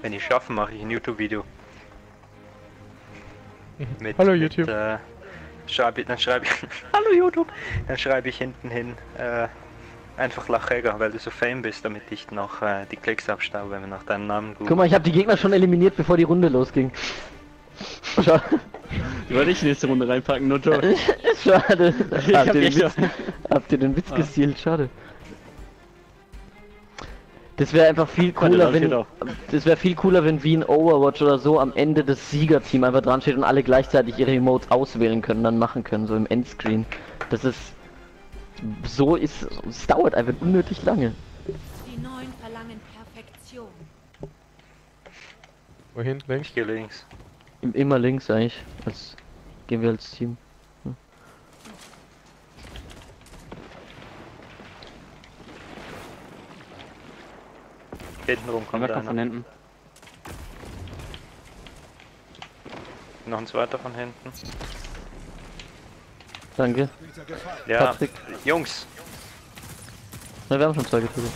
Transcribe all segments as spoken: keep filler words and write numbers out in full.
Wenn ich schaffe, mache ich ein YouTube-Video. Mit, Hallo YouTube. Mit, äh, schreibe, dann schreibe ich. Hallo YouTube. Dann schreibe ich hinten hin äh, einfach Lachega, weil du so fame bist, damit ich noch äh, die Klicks abstaube, wenn wir nach deinem Namen googeln. Guck mal, ich habe die Gegner schon eliminiert, bevor die Runde losging. Schade. Die wollte ich nächste Runde reinpacken, nur Joe. Schade. Ich habt, hab ihr Witz, habt ihr den Witz ah. gestealt? Schade. Das wäre einfach viel cooler, wenn das wäre viel cooler, wenn wie in Overwatch oder so am Ende das Siegerteam einfach dran steht und alle gleichzeitig ihre Emotes auswählen können, dann machen können, so im Endscreen. Das ist so ist, es dauert einfach unnötig lange. Die Neuen verlangen Perfektion. Wohin? Links? Ich gehe links. Immer links eigentlich. Als gehen wir als Team. Hm. Hinten rum kommt einer. Von hinten. Noch ein zweiter von hinten. Danke. Ja, Patrick. Jungs. Na, wir haben schon zwei getötet.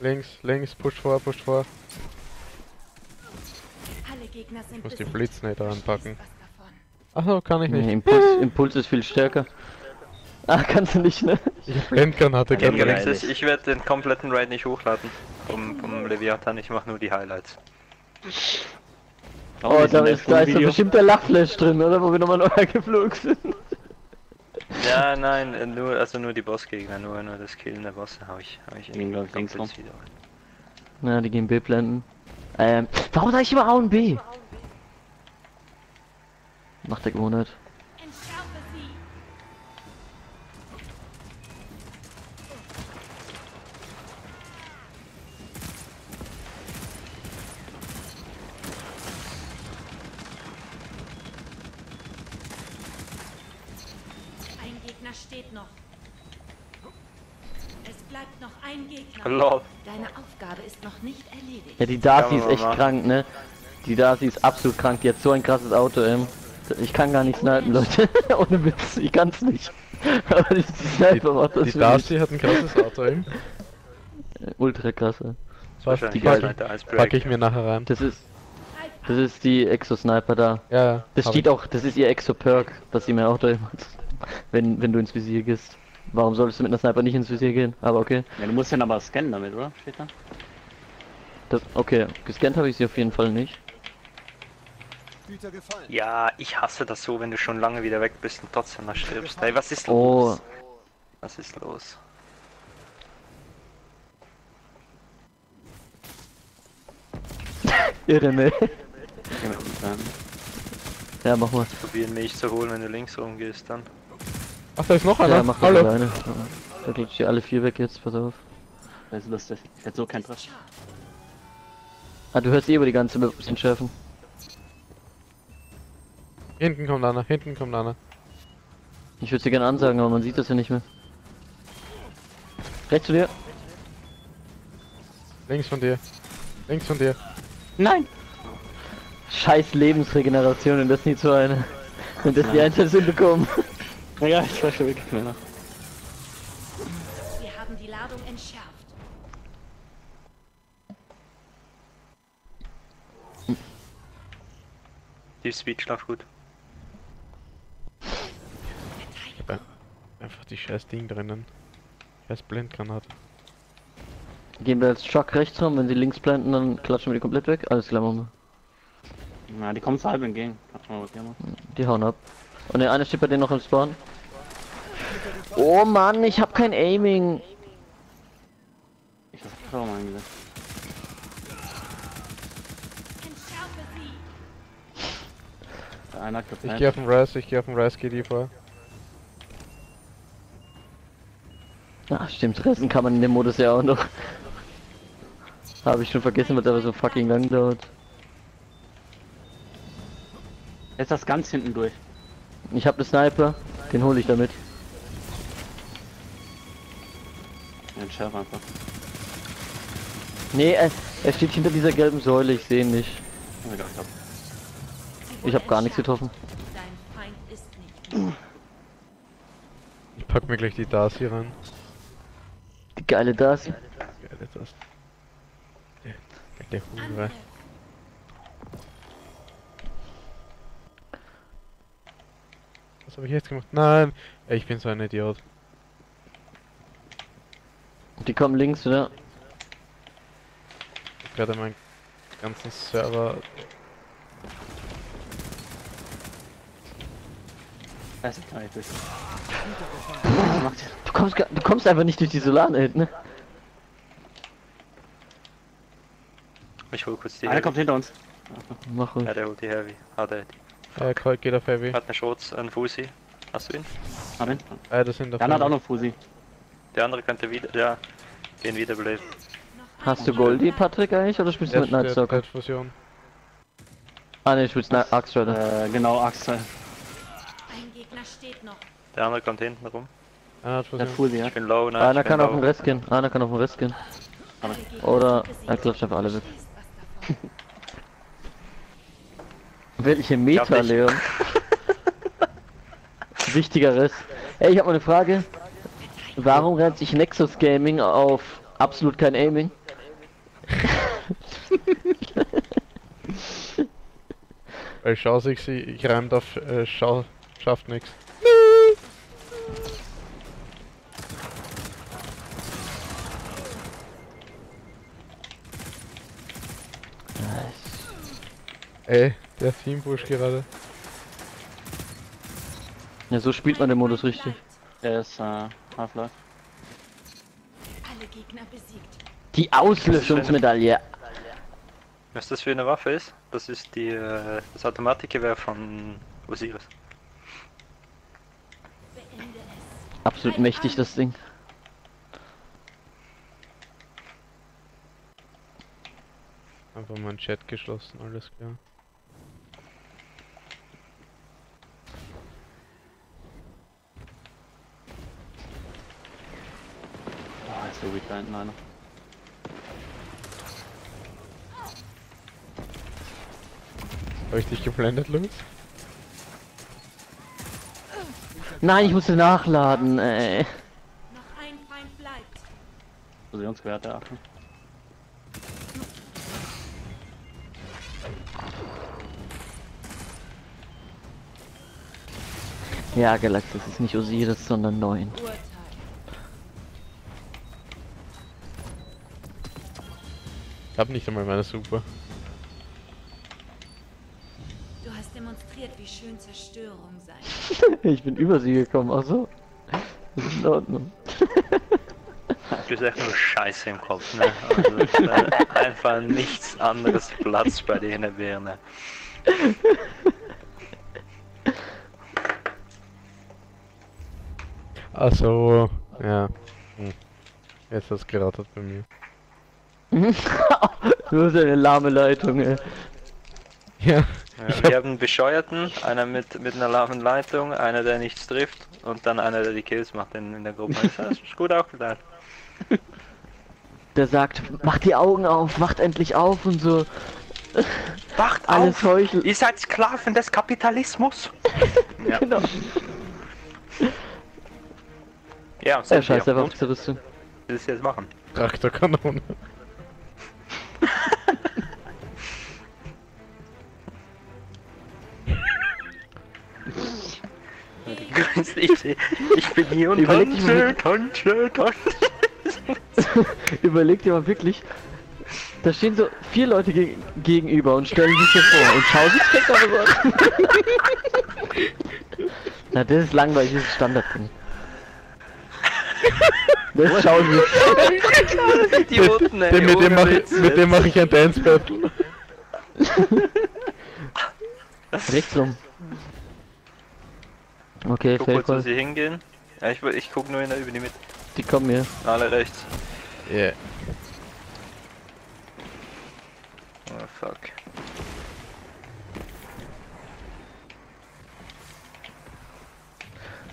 Links, links, push vor, push vor. Ich muss die Blitz nicht anpacken. Achso, kann ich nicht. Nee, Impuls, Impuls ist viel stärker. Ah, kannst du nicht, ne? Ich Blendgun hatte gerade nichts. Ich werde den kompletten Raid nicht hochladen. Vom, vom Leviathan, ich mache nur die Highlights. Oh, oh da ist, da ist doch bestimmt der Lachflash drin, oder? Wo wir nochmal neu geflogen sind. Ja, nein, nur, also nur die Bossgegner, nur, nur das Killen der Bosse habe ich, hab ich in den links rum. Na, die gehen B blenden. Ähm, warum sag ich immer A und B? Macht der Gewohnheit. Ein Gegner steht noch. Es bleibt noch ein Gegner. Lol. Deine Aufgabe ist noch nicht erledigt. Ja, die Darcy ist echt machen. krank, ne? Die Darcy ist absolut krank. Die hat so ein krasses Auto, ähm. Ich kann gar nicht snipen, Leute. Ohne Witz, ich kann's nicht. Aber die, die Sniper macht das. Die Darcy nicht. Hat ein krasses Auto, ähm. Ultra krasse. Was? Die geile. Pack ich mir nachher rein. Das ist. Das ist die Exo-Sniper da. Ja, ja. Das steht ich. auch, das ist ihr Exo-Perk, dass sie mir auch da macht. Wenn, wenn du ins Visier gehst. Warum solltest du mit einer Sniper nicht ins Visier gehen? Aber okay. Ja, du musst den aber scannen damit, oder? Steht da? Das, okay, gescannt habe ich sie auf jeden Fall nicht. Ja, ich hasse das so, wenn du schon lange wieder weg bist und trotzdem noch stirbst. Hey, was ist los? Oh. Was ist los? Irre, ne? Ja, mach mal. Probieren mich zu holen, wenn du links rumgehst dann. Ach, da ist noch einer? Ja, mach das alleine. Da glitscht ihr alle vier weg jetzt, pass auf. Das ist lustig. Ich hätte so keinen Trash. Ah, du hörst eh über die ganze Map ein bisschen schärfen. Hinten kommt einer, hinten kommt einer. Ich würde sie gerne ansagen, aber man sieht das ja nicht mehr. Rechts zu dir. Links von dir. Links von dir. Nein! Scheiß Lebensregeneration in Destiny zwei eine. Und das die Einschätzung bekommen. Naja, ich war schon wirklich mehr nach. Wir haben die Ladung entschärft. Hm. Die Speed schlaf gut. Ich hab einfach die scheiß Ding drinnen. Scheiß Blendgranate. Gehen wir als Truck rechts rum, wenn sie links blenden, dann klatschen wir die komplett weg. Alles klar, Mama. Na, die kommen zu halb entgegen. Die hauen ab. Und der eine steht bei denen noch im Spawn. Oh Mann, ich hab kein Aiming. Ich hab kaum eingesetzt. Ich geh auf den Rest, ich geh auf den Rest, geh die vor. Ach stimmt, Resten kann man in dem Modus ja auch noch. Habe ich schon vergessen, was aber so fucking lang dauert. Jetzt das ganz hinten durch. Ich habe den Sniper, den hole ich damit. Den Scherf einfach. Nee, er, er steht hinter dieser gelben Säule, ich sehe ihn nicht. Ich habe gar nichts getroffen. Ich pack mir gleich die Darcy ran. Die geile Darcy. Die geile Darcy. Der Hure. Was habe ich jetzt gemacht? Nein! Ich bin so ein Idiot. Die kommen links, oder? Ich hab gerade meinen ganzen Server. Das kann ich nicht. Du kommst, du kommst einfach nicht durch die Solarwelt, ne? Ich hol kurz die. Einer kommt hinter uns. Mach ruhig. Ja, der holt die Heavy. Hat er die. Ja, Colt geht auf Heavy. Hat eine Schurz, einen Fusi. Hast du ihn? Hab ihn. Ja, das sind der andere hat auch noch Fusi. Der andere könnte wieder, ja, den wiederbleiben. Hast du Goldie, Patrick, eigentlich, oder spielst du mit Night Stalker? Ah ne, ich spiel's Arc Strider. Äh, genau, Arc Strider. Ein Gegner steht noch. Der andere kommt hinten rum. Einer hat Fusi, ja. Ich bin low, nein, einer kann auf den Rest gehen, einer kann auf den Rest gehen. Oder, er klappt einfach alle weg. Welche Meta, Leon? Wichtigeres. Ey, ich hab mal eine Frage. Warum rennt sich Nexus Gaming auf absolut kein Aiming? Weil Schausi, ich, ich reimt auf äh, Schau, schafft nix. Ey, der Teambusch gerade. Ja, so spielt man den Modus richtig. Er ist, äh, Half-Life. Die Auslöschungsmedaille! Was das für eine Waffe ist? Das ist die, äh, das Automatikgewehr von Osiris. Absolut mächtig, das Ding. Einfach mal einen Chat geschlossen, alles klar. So wie da hinten einer. Habe ich dich geblendet, Luis? Nein, ich musste nachladen, ey. Noch ein Feind bleibt. Positionswerte achten. Ja, Galaxis ist nicht Osiris, sondern neun. Ich hab nicht einmal meine Super. Du hast demonstriert, wie schön Zerstörung sein. Ich bin über sie gekommen, ach so. Das ist in Ordnung. Du bist echt nur Scheiße im Kopf, ne? Also ist, äh, einfach nichts anderes Platz bei dir in der Birne. Ach so, ja. Hm. Jetzt hat's gerattert bei mir. Du hast eine lahme Leitung, ey. Ja. Ja, wir hab... haben einen Bescheuerten, einer mit, mit einer lahmen Leitung, einer der nichts trifft und dann einer der die Kills macht in, in der Gruppe. Das ist gut aufgeteilt. Der sagt, macht die Augen auf, wacht endlich auf und so. Wacht alles auf! Heucheln. Ihr seid Sklaven des Kapitalismus! Ja. Genau. Ja, der scheiß einfach auf die Rüstung. Das ist jetzt machen. Traktorkanone. Ich, ich bin hier und tanze, tanze, tanze. Überleg dir mal wirklich, da stehen so vier Leute geg gegenüber und stellen sich das vor und schauen sich das an. Na, das ist langweilig, das ist Standardding. Das schauen wir. Idioten, ey, mit, dem mach ich, mit dem mach ich ein Dance Battle. Rechts rum. Okay, guck kurz, wo sie hingehen. Ja, ich, ich guck nur in der über die mit. Die kommen hier. Alle rechts. Yeah. Oh fuck.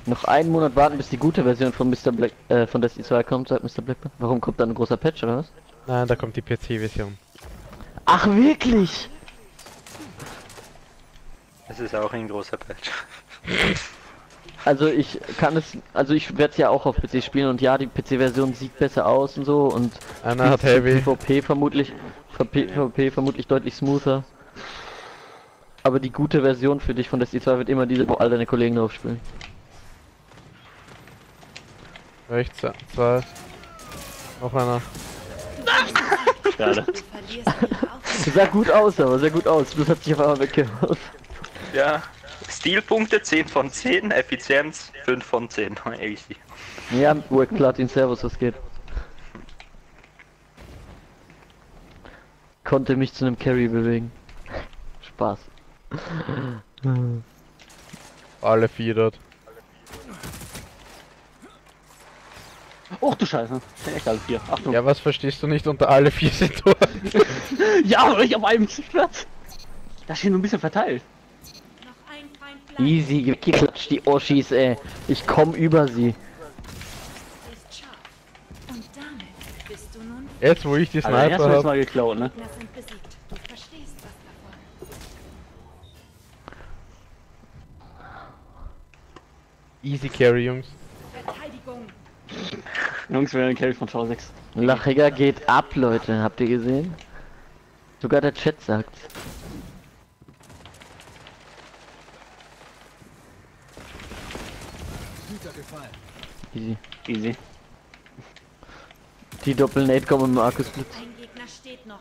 Noch einen Monat warten, bis die gute Version von Mister Black äh, von Destiny zwei kommt, sagt Mister Blackburn. Warum kommt da ein großer Patch oder was? Nein, da kommt die P C-Version. Ach wirklich? Es ist auch ein großer Patch. Also ich kann es, also ich werde es ja auch auf P C spielen und ja, die P C-Version sieht besser aus und so und Anna hat Heavy. PvP vermutlich, PvP vermutlich deutlich smoother. Aber die gute Version für dich von Destiny zwei wird immer diese, wo all deine Kollegen drauf spielen. Rechts, zwei. Noch einer. Schade. Sah gut aus, aber sehr gut aus. Bloß hat sich auf einmal weggehauen. Ja. Stilpunkte zehn von zehn, Effizienz fünf von zehn. Easy. Ja, Work Platin Servus, was geht? Konnte mich zu einem Carry bewegen. Spaß. Alle vier dort. Och du Scheiße, sind echt alle vier. Achtung. Ja, was verstehst du nicht unter alle vier sind dort? Ja, aber nicht auf einem Platz. Das ist hier nur ein bisschen verteilt. Easy, weggeklatscht die Oschis, ey. Ich komm über sie. Jetzt, wo ich die Sniper also, hab. Mal geklaut, ne? Easy Carry, Jungs. Jungs, wir haben einen Carry von Schausi. Lachega geht ab, Leute. Habt ihr gesehen? Sogar der Chat sagt. Easy. Easy. Die Doppel-Nate kommen mit Markus Blitz. Ein Gegner steht noch.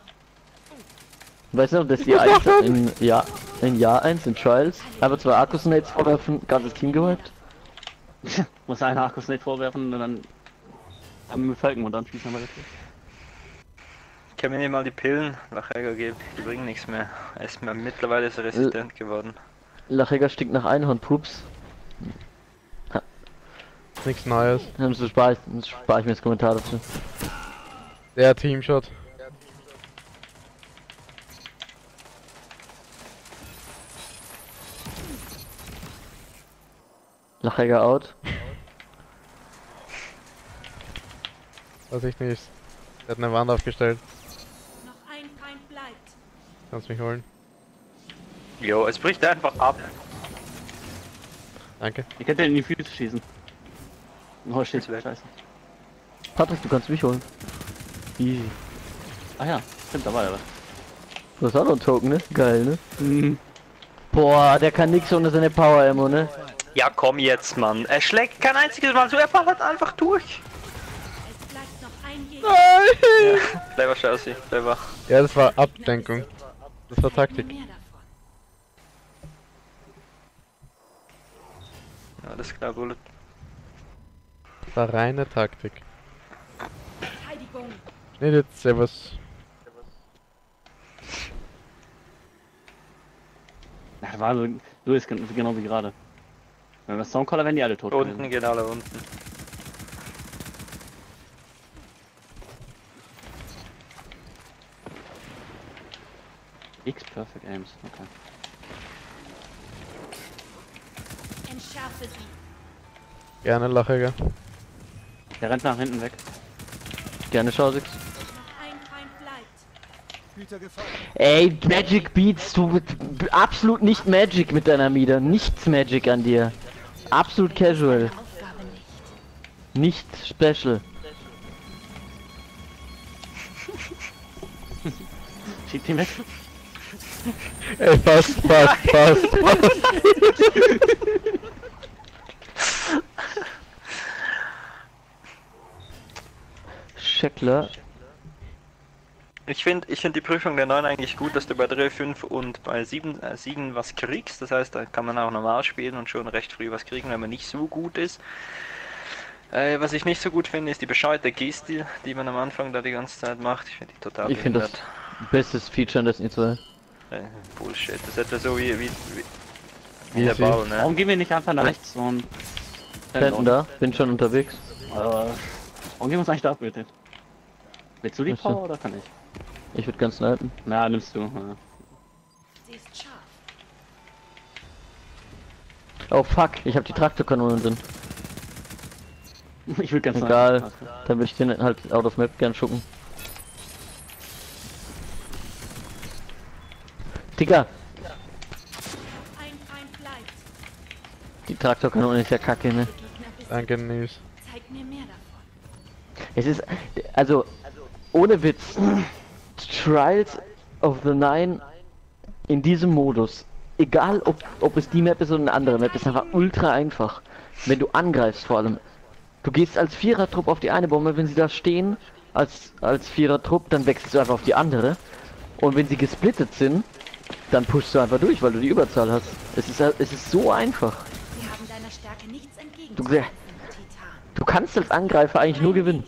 Weißt du noch, dass die eins in, ja, in Jahr eins in Trials aber zwei Arkus-Nates vorwerfen, ganzes Team gewiped? Muss einer Arkus-Nate vorwerfen und dann haben wir mit Falken und dann schießen wir das. Ich kann mir nicht mal die Pillen Lachega geben, die bringen nichts mehr. Er ist mir mittlerweile so resistent L geworden. Lachega stinkt nach Einhorn-Pups. Nichts Neues. Dann spare ich, spar ich mir das Kommentar dazu. Der Teamshot. Lachega out. Weiß ich nicht. Er hat eine Wand aufgestellt. Noch ein Feind bleibt. Kannst mich holen. Jo, es bricht einfach ab. Danke. Ich könnte in die Füße schießen. Oh, steht's wieder scheiße. Patrick, du kannst mich holen. Easy. Ah ja, stimmt, da war er was. Du hast auch noch ein Token, ne? Geil, ne? Mhm. Boah, der kann nix ohne seine Power-Ammo, ne? Ja, komm jetzt, Mann. Er schlägt kein einziges Mal so, er ballert einfach durch. Es bleibt noch ein Gegner. Nein! Ja, clever, Chelsea, clever. Ja, das war Ablenkung. Das war Taktik. Ja, das ist klar, Bullet. Das war reine Taktik. Nee, jetzt servus. Das war so, so ist genau wie gerade. Wenn wir Soundcaller werden die alle tot. Unten gehen alle unten. X Perfect Aims, okay. Entschärfe sie. Gerne Lachega. Der rennt nach hinten weg. Gerne Schausi. Ey, Magic Beats, du absolut nicht Magic mit deiner Mida. Nichts Magic an dir. Absolut casual. Nicht special. Schiebt ihn weg. Ey, fast, fast, fast, fast. Checkler. Ich finde ich find die Prüfung der neun eigentlich gut, dass du bei drei, fünf und bei sieben äh, Siegen was kriegst. Das heißt, da kann man auch normal spielen und schon recht früh was kriegen, wenn man nicht so gut ist. Äh, was ich nicht so gut finde, ist die bescheuerte G-Stil, die man am Anfang da die ganze Zeit macht. Ich finde die total Ich finde das bestes Feature an Destiny zwei. Äh, Bullshit, das ist etwa so wie, wie, wie, wie der Bau, ne? Warum gehen wir nicht einfach nach rechts und... Fänden da, bin schon unterwegs. Äh, warum gehen wir uns eigentlich da abbilden? Willst du die Power du? Oder kann ich? Ich würde ganz snipen. Na, nimmst du. Ja. Oh fuck, ich habe die Traktorkanone drin. Ich würde ganz egal, snipen. Dann würde ich den halt out of map gern schucken. Digga! Ein Die Traktorkanone ist ja kacke, ne? Danke, Nils. Es ist, also, ohne Witz, Trials of the Nine in diesem Modus, egal ob, ob es die Map ist oder eine andere Map, ist einfach ultra einfach. Wenn du angreifst vor allem. Du gehst als Vierertrupp auf die eine Bombe, wenn sie da stehen, als, als Vierertrupp, dann wechselst du einfach auf die andere. Und wenn sie gesplittet sind, dann pushst du einfach durch, weil du die Überzahl hast. Es ist, es ist so einfach. Wir haben deiner Stärke nichts entgegenzusetzen, Titan. Du kannst als Angreifer eigentlich nur gewinnen.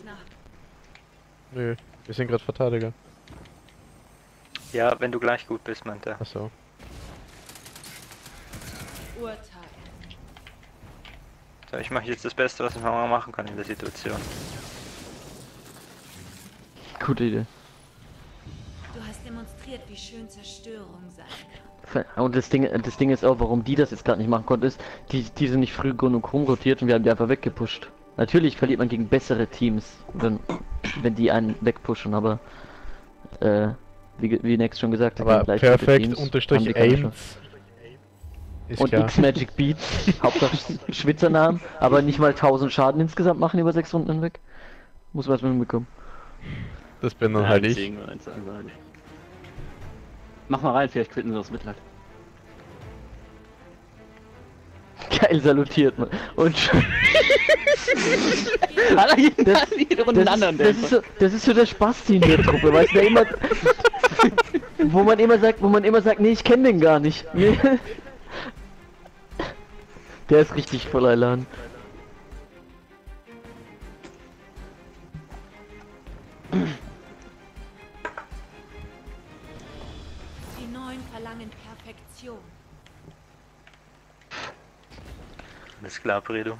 Nö, wir sind gerade Verteidiger. Ja, wenn du gleich gut bist, meint er. Achso. Urteil. So, ich mache jetzt das Beste, was ich mal machen kann in der Situation. Gute Idee. Du hast demonstriert, wie schön Zerstörung sein kann. Und das Ding, das Ding ist auch, warum die das jetzt gerade nicht machen konnten, ist, die, die sind nicht früh genug rumrotiert und wir haben die einfach weggepusht. Natürlich verliert man gegen bessere Teams, wenn, wenn die einen wegpushen, aber äh, wie, wie Next schon gesagt hat, gleich perfekt Teams, unterstrich Aims. Ist und X-Magic Beats, Hauptsache Schwitzernamen, aber nicht mal tausend Schaden insgesamt machen über sechs Runden hinweg. Muss man erstmal hinbekommen. Das bin dann ja, halt ich. Mach mal rein, vielleicht quitten sie das Mitleid. Geil salutiert man. Und schon. das, das, das, ist so, das ist so der Spasti in der Truppe, weißt du, immer. Wo man immer sagt, wo man immer sagt, nee, ich kenne den gar nicht. Der ist richtig voller Elan. Die Neuen verlangen Perfektion. Alles klar, Bredo.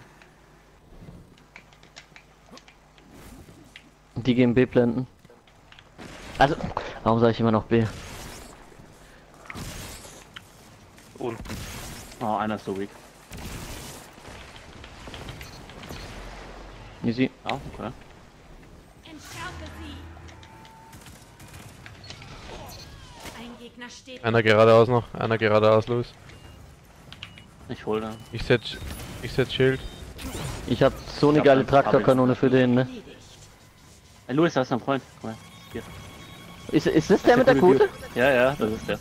Die gehen B blenden. Also, warum sage ich immer noch B? Unten. Oh, einer ist so weak. Easy. Oh, okay. Einer geradeaus noch, einer geradeaus los. Ich hol da. Ich set, ich set Schild. Ich hab so eine geile Traktorkanone für den, ne? Hey, Louis, da ist ein Freund. Komm her. Hier. Ist, ist das der mit der Kote? Ja, ja, das ist der.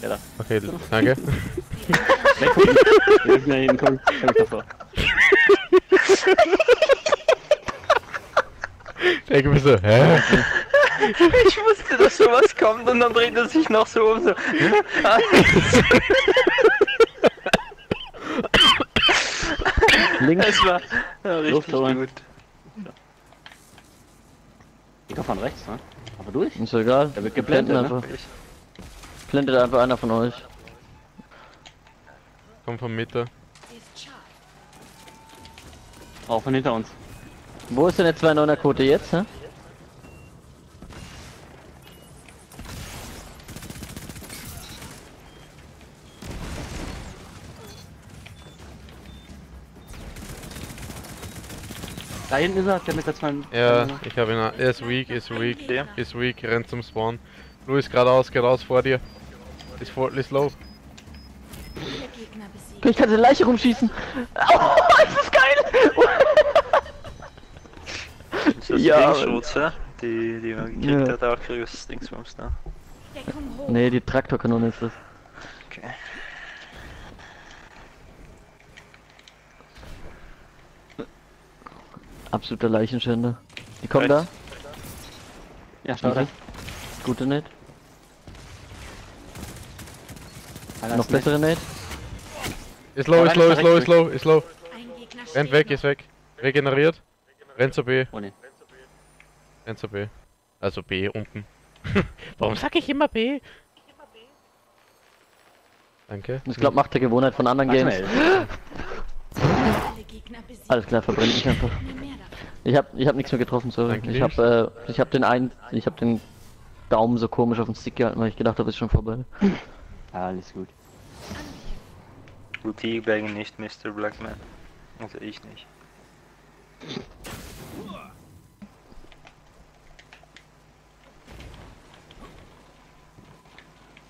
Der da. Okay, danke. Wir müssen da hinten kommen. Der gewisse, hä? Ich wusste, dass sowas kommt und dann dreht er sich noch so um so. Links. Es war ja, richtig gut. Ich komm von rechts, ne? Aber durch? Ist egal. Der wird geblendet einfach. Ne? Blendet einfach einer von euch. Komm von Mitte. Auch von hinter uns. Wo ist denn der zwei neuner Kote jetzt, hä? Da hinten ist er, der mit der zwei. Ja, ich habe ihn. Er ist weak, ist weak, der ist weak, rennt zum Spawn. Louis, geradeaus, geradeaus vor dir. Ist vor, ist low. Ich kann seine Leiche rumschießen. Oh, ist das geil! Das ist ja, Dingschutz, ja? Die, die man gekriegt ja. hat, auch kriegst du Dingsbums, ne? Ne, die Traktorkanone ist das. Okay. Absoluter Leichenschänder. Die kommen Rechts. Da? Ja, schade. Gute Nate. Einer noch bessere Nate. Ist low, ist low, ist low, ist low, ist low. Rennt weg, ist weg. Regeneriert. Rennt zur B. Oh, nee. Rennt zur B. Also B unten. Warum sag ich immer B? Danke. Ich glaube, macht der Gewohnheit von anderen Games. Alles klar, verbrenne ich einfach. Ich hab, ich hab nichts mehr getroffen, sorry. Ich hab, äh, ich hab den einen, ich hab den Daumen so komisch auf den Stick gehalten, weil ich gedacht habe, ist schon vorbei. Alles gut. Gut, die bleiben nicht, Mister Blackman. Also ich nicht.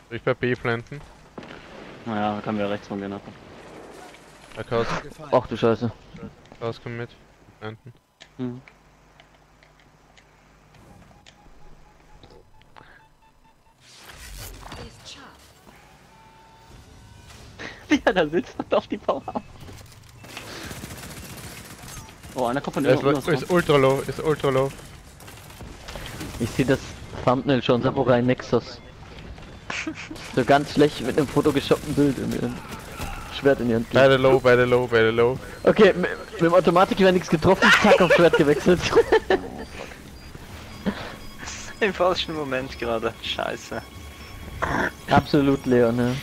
Soll ich bei B planten? Naja, da können wir rechts rumgehen. Ja, Chaos. Ach du Scheiße. Chaos, komm mit. Enten. Hm. Ja, da sitzt man auf die Power. Oh, einer kommt von der Seite. Ist ultra low, ist ultra low. Ich sehe das Thumbnail schon, Samurai Nexus. So ganz schlecht mit einem photoshoppten Bild in ihren Schwert in ihren Blick. Beide low, beide low, beide low. Okay, mit, mit dem Automatiker nichts getroffen, zack auf Schwert gewechselt. Im falschen Moment gerade, scheiße. Absolut Leon, ne?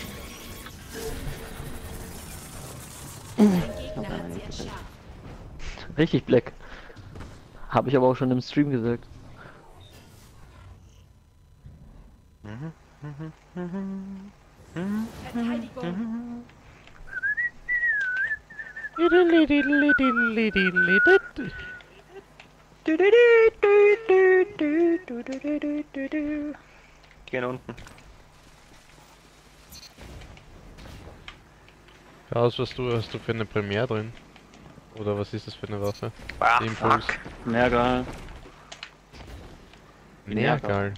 Richtig Black. Habe ich aber auch schon im Stream gesagt. Die gehen unten. Chaos, was du hast du für eine Premiere drin? Oder was ist das für eine Waffe? Ah, Impuls. Nergal. Nergal.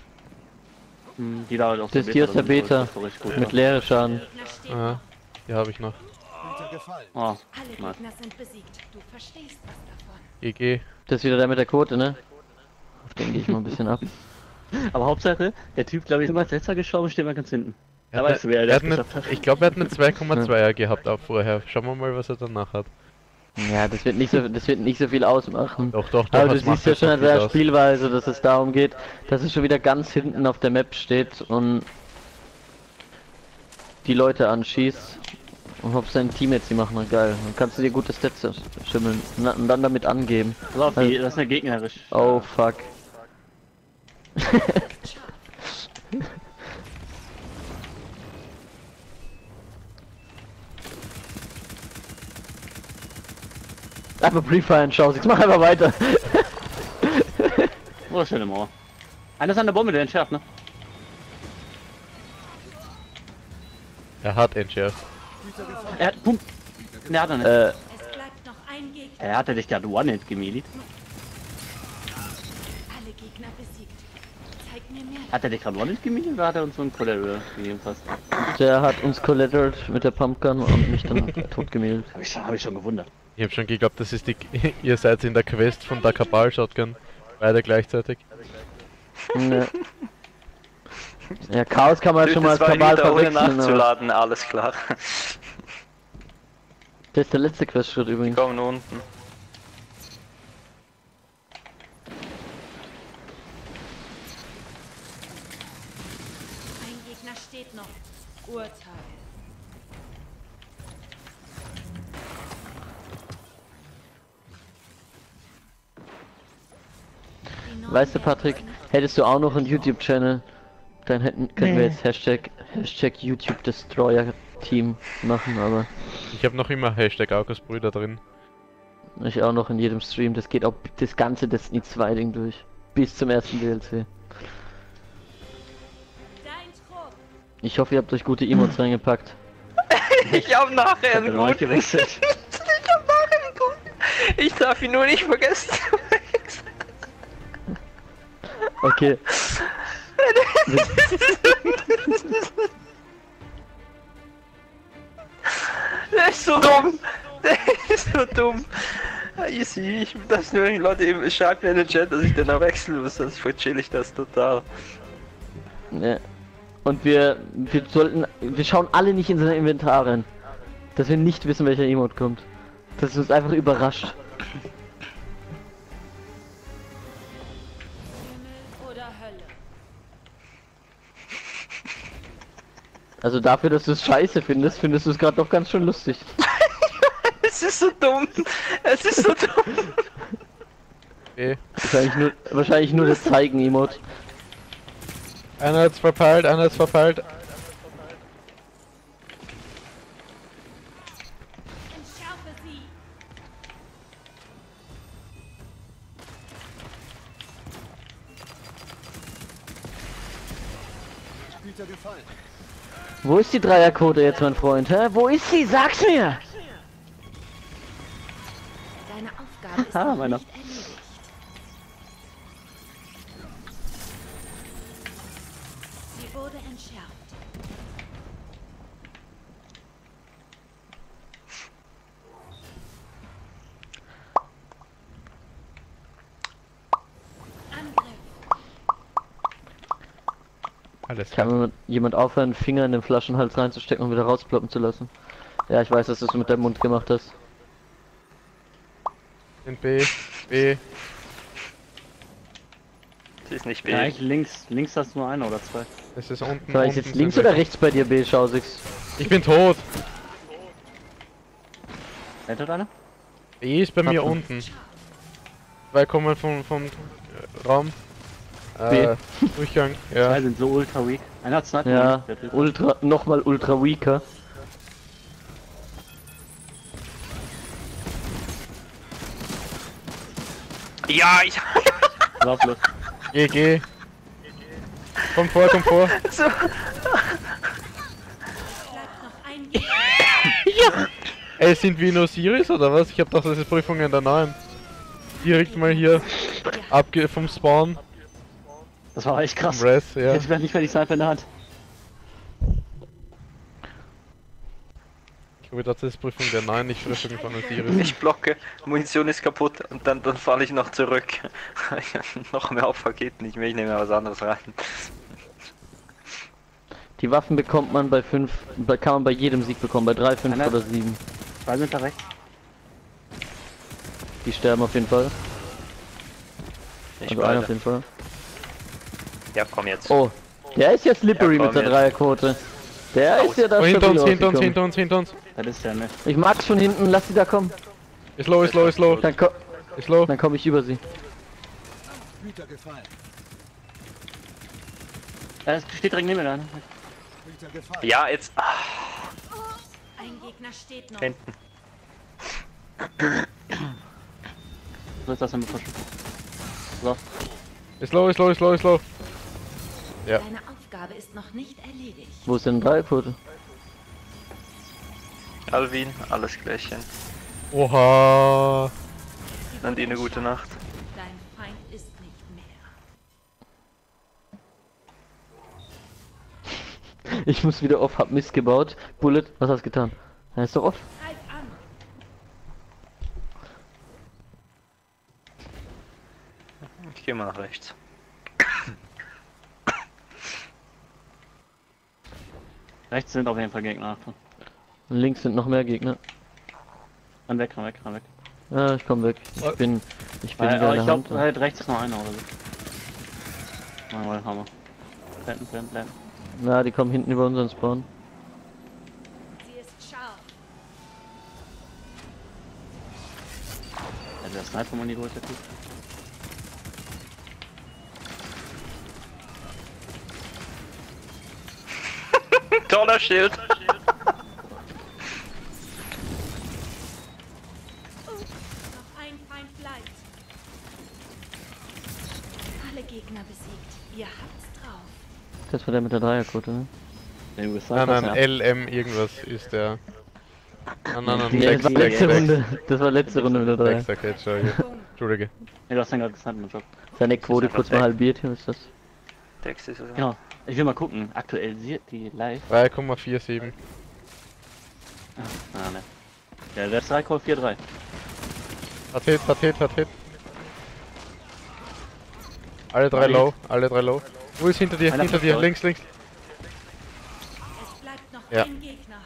Hm, die lautet auf der Beta. Das hier ist der Beta. So gut, ja. Mit leere Schaden. Aha, die habe ich noch. Oh, Mann. G G. Das ist wieder der mit der Quote, ne? Auf den gehe ich mal ein bisschen ab. Aber Hauptsache, der Typ, glaube ich, ist immer als letzter gestorben, steht mal ganz hinten. Da weißt du, wer das geschafft hat. Ich glaube, er hat eine zwei Komma zweier gehabt auch vorher. Schauen wir mal, was er danach hat. Ja, das wird nicht so, das wird nicht so viel ausmachen. Doch, doch, doch. Aber du siehst ja schon an der Spielweise, dass es darum geht, dass es schon wieder ganz hinten auf der Map steht und die Leute anschießt und ob sein Team jetzt die machen, na geil. Dann kannst du dir gute Stats schimmeln und dann damit angeben. Pass auf, die, das ist ja gegnerisch. Oh fuck. Einfach Prüfungen, Schausi, ich mach einfach weiter. Oh, schöne Mauer. Einer ist an der Bombe, der entschärft, ne? Er hat entschärft. Er hat... Pum! Ne, hat er nicht. Äh... Er hatte dich gerade One-Hit gemiedet. Hat er dich gerade One-Hit gemiedet oder hat er uns so ein Collateral gegeben fast? Der hat uns Collateral mit der Pumpgun und mich dann tot gemiedet. Hab ich schon, hab ich schon gewundert. Ich hab schon geglaubt, das ist die. Ihr seid in der Quest von der Kabal Shotgun. Beide gleichzeitig. Nee. Ja, Chaos kann man ja schon mal als Kabal verwechseln. Nachzuladen, aber... alles klar. Das ist der letzte Questschritt übrigens. Komm nur unten. Ein Gegner steht noch. Urteil. Weißt du, Patrick, hättest du auch noch einen YouTube-Channel, dann hätten können nee. wir jetzt Hashtag, Hashtag YouTube Destroyer Team machen, aber... Ich habe noch immer Hashtag Arcus Brüder drin. Ich auch noch in jedem Stream, das geht auch das ganze Destiny zwei Ding durch. Bis zum ersten D L C. Ich hoffe, ihr habt euch gute Emotes reingepackt. Ich hab nachher einen guten... gewechselt. Ich hab nachher einen guten... Ich darf ihn nur nicht vergessen. Okay. Der ist so dumm. Der ist so dumm. Easy, ich das nur die Leute eben schreibt mir in den Chat, dass ich den da wechseln muss, sonst verchill ich das total. Ne. Und wir wir sollten wir schauen alle nicht in seine Inventaren, dass wir nicht wissen, welcher Emote kommt. Das uns einfach überrascht. Also dafür, dass du es scheiße findest, findest du es gerade doch ganz schön lustig. Es ist so dumm. Es ist so dumm. Okay. Wahrscheinlich nur, wahrscheinlich nur das Zeigen-Emote. Einer hat's verpeilt, einer hat's verpeilt. Wo ist die Dreierquote jetzt, mein Freund? Hä? Wo ist sie? Sag's mir! Haha, meiner. Kann mir jemand aufhören, Finger in den Flaschenhals reinzustecken und wieder rausploppen zu lassen? Ja, ich weiß, dass du es mit deinem Mund gemacht hast. In B, B. Sie ist nicht B. Ja, links, links hast du nur eine oder zwei. Es ist unten. Soll ich jetzt links oder rechts bei dir B, Schausix? Ich bin tot. Wer tot einer? B ist bei mir unten. Weil kommen vom, vom Raum. Äh, Durchgang, ja. Zwei sind so ultra weak. Einer hat's nicht. Ja, ultra, nochmal ultra weaker. Ja, ich. Lauflos. Geh, geh. Komm vor, komm vor. So. Ja. Ey, sind wir in Osiris oder was? Ich hab gedacht, das ist Prüfungen der Neun. Direkt mal hier abge vom Spawn. Das war echt krass. Breath, yeah. Ich werde nicht mehr die Sniper in der Hand. Ich glaube, das ist Prüfung der Nein, ich Prüfung von Osiris. Ich blocke, Munition ist kaputt und dann, dann falle ich noch zurück. Noch mehr Opfer geht nicht mehr, ich nehme was anderes rein. Die Waffen bekommt man bei fünf, kann man bei jedem Sieg bekommen, bei drei, fünf oder sieben. Zwei sind da rechts. Die sterben auf jeden Fall. Ich also einer auf jeden Fall. Ja, komm jetzt. Oh, der ist ja slippery ja, mit der Dreierquote. Der Aus. Ist ja da oh, hinter uns, hinter uns, hinter uns, hinter uns. Das ist ja nicht. Ich mag's schon hinten, lass sie da kommen. Ist low, ist low, ist low. Dann, ko ist low. Dann komm ich über sie. Ja, es steht direkt neben mir an. Ja, jetzt. Ah. Ein Gegner steht noch. Hinten. So ist das mit Push. So. Ist low, ist low, ist low, ist low. Ja. Deine Aufgabe ist noch nicht erledigt. Wo ist denn Dreierquote? Alvin, alles klärchen. Oha. Dann dir eine gute Nacht. Dein Feind ist nicht mehr. Ich muss wieder off, hab Mist gebaut. Bullet, was hast du getan? Er ist doch off. Ich geh mal nach rechts. Rechts sind auf jeden Fall Gegner. Und links sind noch mehr Gegner. Ran weg, ran weg, ran weg. Ja, ich komm weg. Ich bin. Ich bin. Weil, ich glaub, halt rechts ist noch einer oder so. Mal, mal, Hammer. Blenden, blenden, blenden. Na, die kommen hinten über unseren Spawn. Sie ist scharf. Also der Sniper man die Leute tut. Toller Schild. Alle Gegner besiegt. Ihr habt's drauf. Das war der mit der Dreierquote, ne? Nein, nein, L M irgendwas ist der. Nein, nein, nein, das war letzte Runde. Das war letzte Runde mit der Dreierquote. Entschuldige. Du hast den gerade gesagt, mein Job. Seine Quote kurz mal halbiert, hier ist das. Text ist es. Genau. Ich will mal gucken, aktualisiert die live. drei Komma vier sieben. Ah, ne. Ja, das ist drei Komma vier drei. Hat hit, hat hit, hat hit. Alle drei low, alle drei low. Wo ist hinter dir, hinter dir, links, links. Es bleibt noch ein Gegner.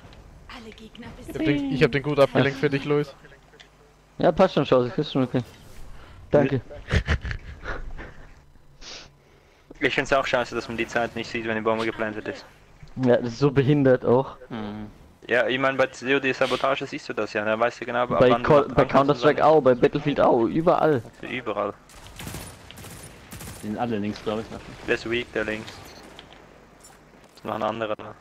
Alle Gegner besiegt. Ich hab den gut abgelenkt für dich, Luis. Ja, passt schon, Schausi, ist schon okay. Danke. Ich find's auch scheiße, dass man die Zeit nicht sieht, wenn die Bombe geplantet ist. Ja, das ist so behindert auch. Mhm. Ja, ich meine, bei C O D Sabotage siehst du das ja, da weißt du genau, bei, bei Counter-Strike auch, bei Battlefield auch, überall. Überall. Die sind alle links, glaube ich. Der ist weak, der links. Das ist noch ein anderer da.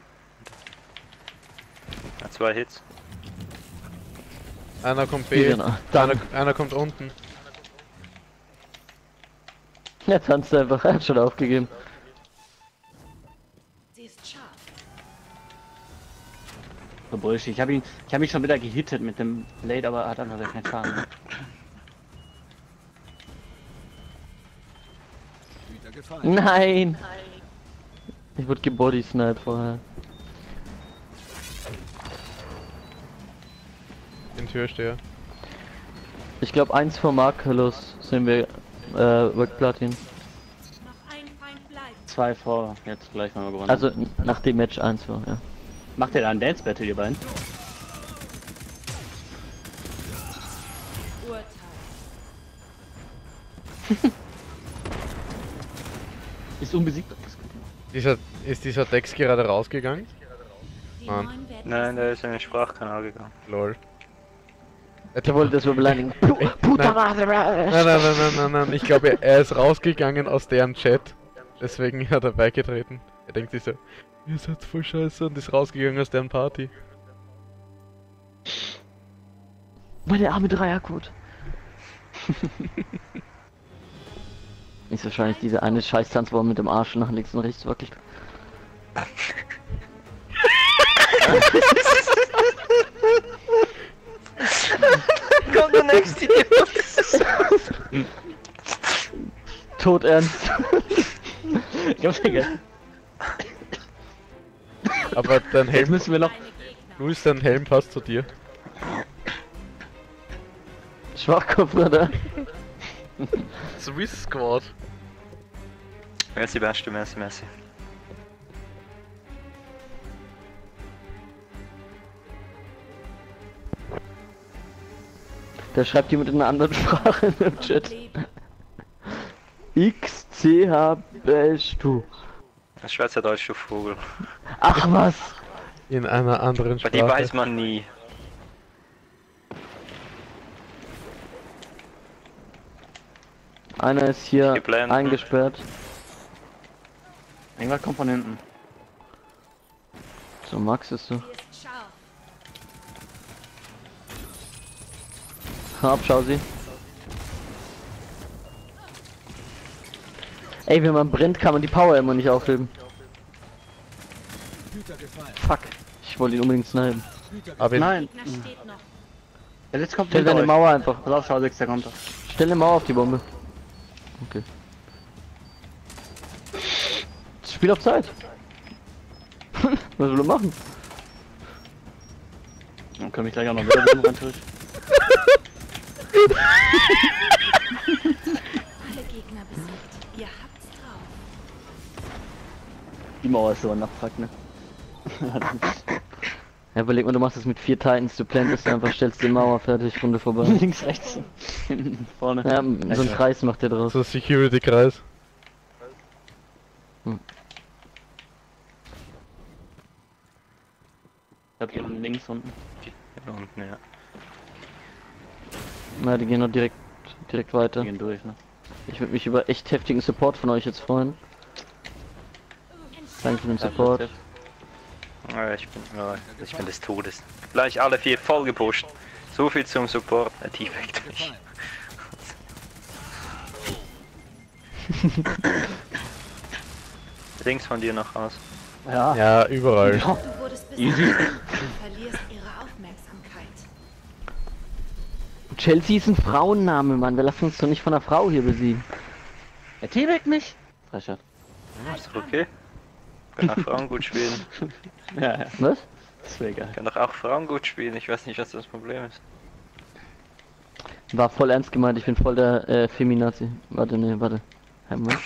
Ja, zwei Hits. Einer kommt B, einer, einer kommt unten. Er tanzt einfach, er hat schon aufgegeben. Sie ist scharf. So Bullshit, ich hab ihn, ich hab ihn schon wieder gehittet mit dem Blade, aber er hat einfach keinen Schaden. gefallen. Nein! Ich wurde gebodysniped vorher. Den Türsteher. Ich glaube eins von Markellos sind wir äh, Rückplatin. Zwei vor, jetzt gleich mal gewonnen. Also nach dem Match eins vor, ja. Macht ihr da ein Dance Battle, ihr beiden? Ist unbesiegt. Dieser, ist dieser Text gerade rausgegangen? Nein. Nein, der ist in den Sprachkanal gegangen. Lol. Er wollte das überbleiben. Puta Madre! Nein, nein, nein, nein, nein, nein. Ich glaube, er ist rausgegangen aus deren Chat. Deswegen hat er beigetreten. Er denkt sich so, ihr seid voll scheiße, und ist rausgegangen aus deren Party. Meine arme Dreiercode. Ist wahrscheinlich diese eine Scheißtanz, wo man mit dem Arsch nach links und rechts wirklich. Kommt der nächste. Tot ernst. Aber dein Helm müssen wir noch. Luis, dein Helm passt zu dir. Schwachkopf, oder? Swiss Squad. Merci, Basti, merci, merci. Da schreibt jemand in einer anderen Sprache im Chat. X C H B S T U. Das schweizerdeutsche Vogel. Ach was! In einer anderen Sprache. Aber die weiß man nie. Einer ist hier geblendet. Eingesperrt. Irgendwas kommt von hinten. So, Max ist du. Hab, Schausi. Ey, wenn man brennt, kann man die Power immer nicht aufheben. Fuck. Ich wollte ihn unbedingt snipen. Aber nein. Hm. Ja, jetzt kommt. Stell deine euch. Mauer einfach. Pass auf, Schausi, der kommt da. Stell eine Mauer auf die Bombe. Okay. Das Spiel auf Zeit. Was will er machen? Dann kann ich gleich auch noch wieder rum rein. Alle Gegner besiegt. Ihr habt's drauf. Die Mauer ist so ein Nachtrag, ne? Ja, überleg mal, du machst das mit vier Titans, du plantest einfach, stellst die Mauer, fertig, Runde vorbei. Links, rechts, hinten, vorne. Ja, so ein Kreis macht der draus. So ein Security-Kreis. Hm. Ich hab hier links unten. Ja, unten, ja. Na, die gehen noch direkt, direkt weiter. Die gehen durch, ne? Ich würde mich über echt heftigen Support von euch jetzt freuen. Danke für den Support. Ja, ich bin, ja, ich bin des Todes. Gleich alle vier voll gepusht. So viel zum Support. Er tiefweckt mich. Links von dir noch raus. Ja, ja, überall. Ja. Easy. Chelsea ist ein Frauenname, Mann. Wir lassen uns doch nicht von einer Frau hier besiegen. Er tiefweckt mich. Frechheit. Ja, ist okay. Kann auch Frauen gut spielen. Ja, ja. Was? Das wäre geil. Kann doch auch Frauen gut spielen, ich weiß nicht, was das Problem ist. War voll ernst gemeint, ich bin voll der äh, Feminazi. Warte, ne, warte. Hey, nein,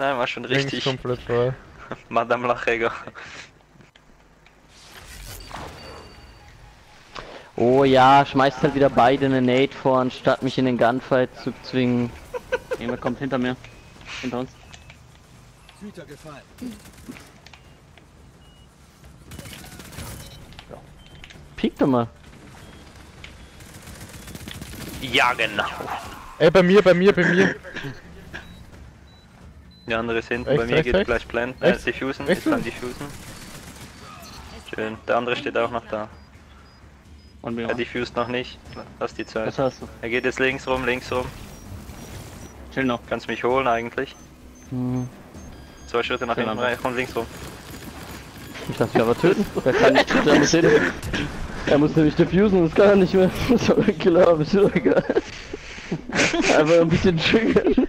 nein, war schon richtig. Komplett voll. Madame Lachega. Oh ja, schmeißt halt wieder beide eine Nate vor, anstatt mich in den Gunfight zu zwingen. Jemand kommt hinter mir. Hinter uns. Güter gefallen. Piek doch mal. Ja, genau. Ey, bei mir, bei mir, bei mir. Der andere ist hinten, rechts, bei mir rechts, geht rechts. Gleich blenden. Äh, diffusen, ich kann diffusen. Schön, der andere steht auch noch da. Und er diffust noch nicht. Lass die Zeit. Das hast du. Er geht jetzt links rum, links rum. Chill noch. Kannst mich holen eigentlich. Hm. Zwei Schritte nach hinten, rein und links rum. Ich darf mich aber töten. Er kann nicht töten. Er muss nämlich diffusen, das kann er nicht mehr. Das war ein Killer, aber ist doch egal. Einfach ein bisschen triggern.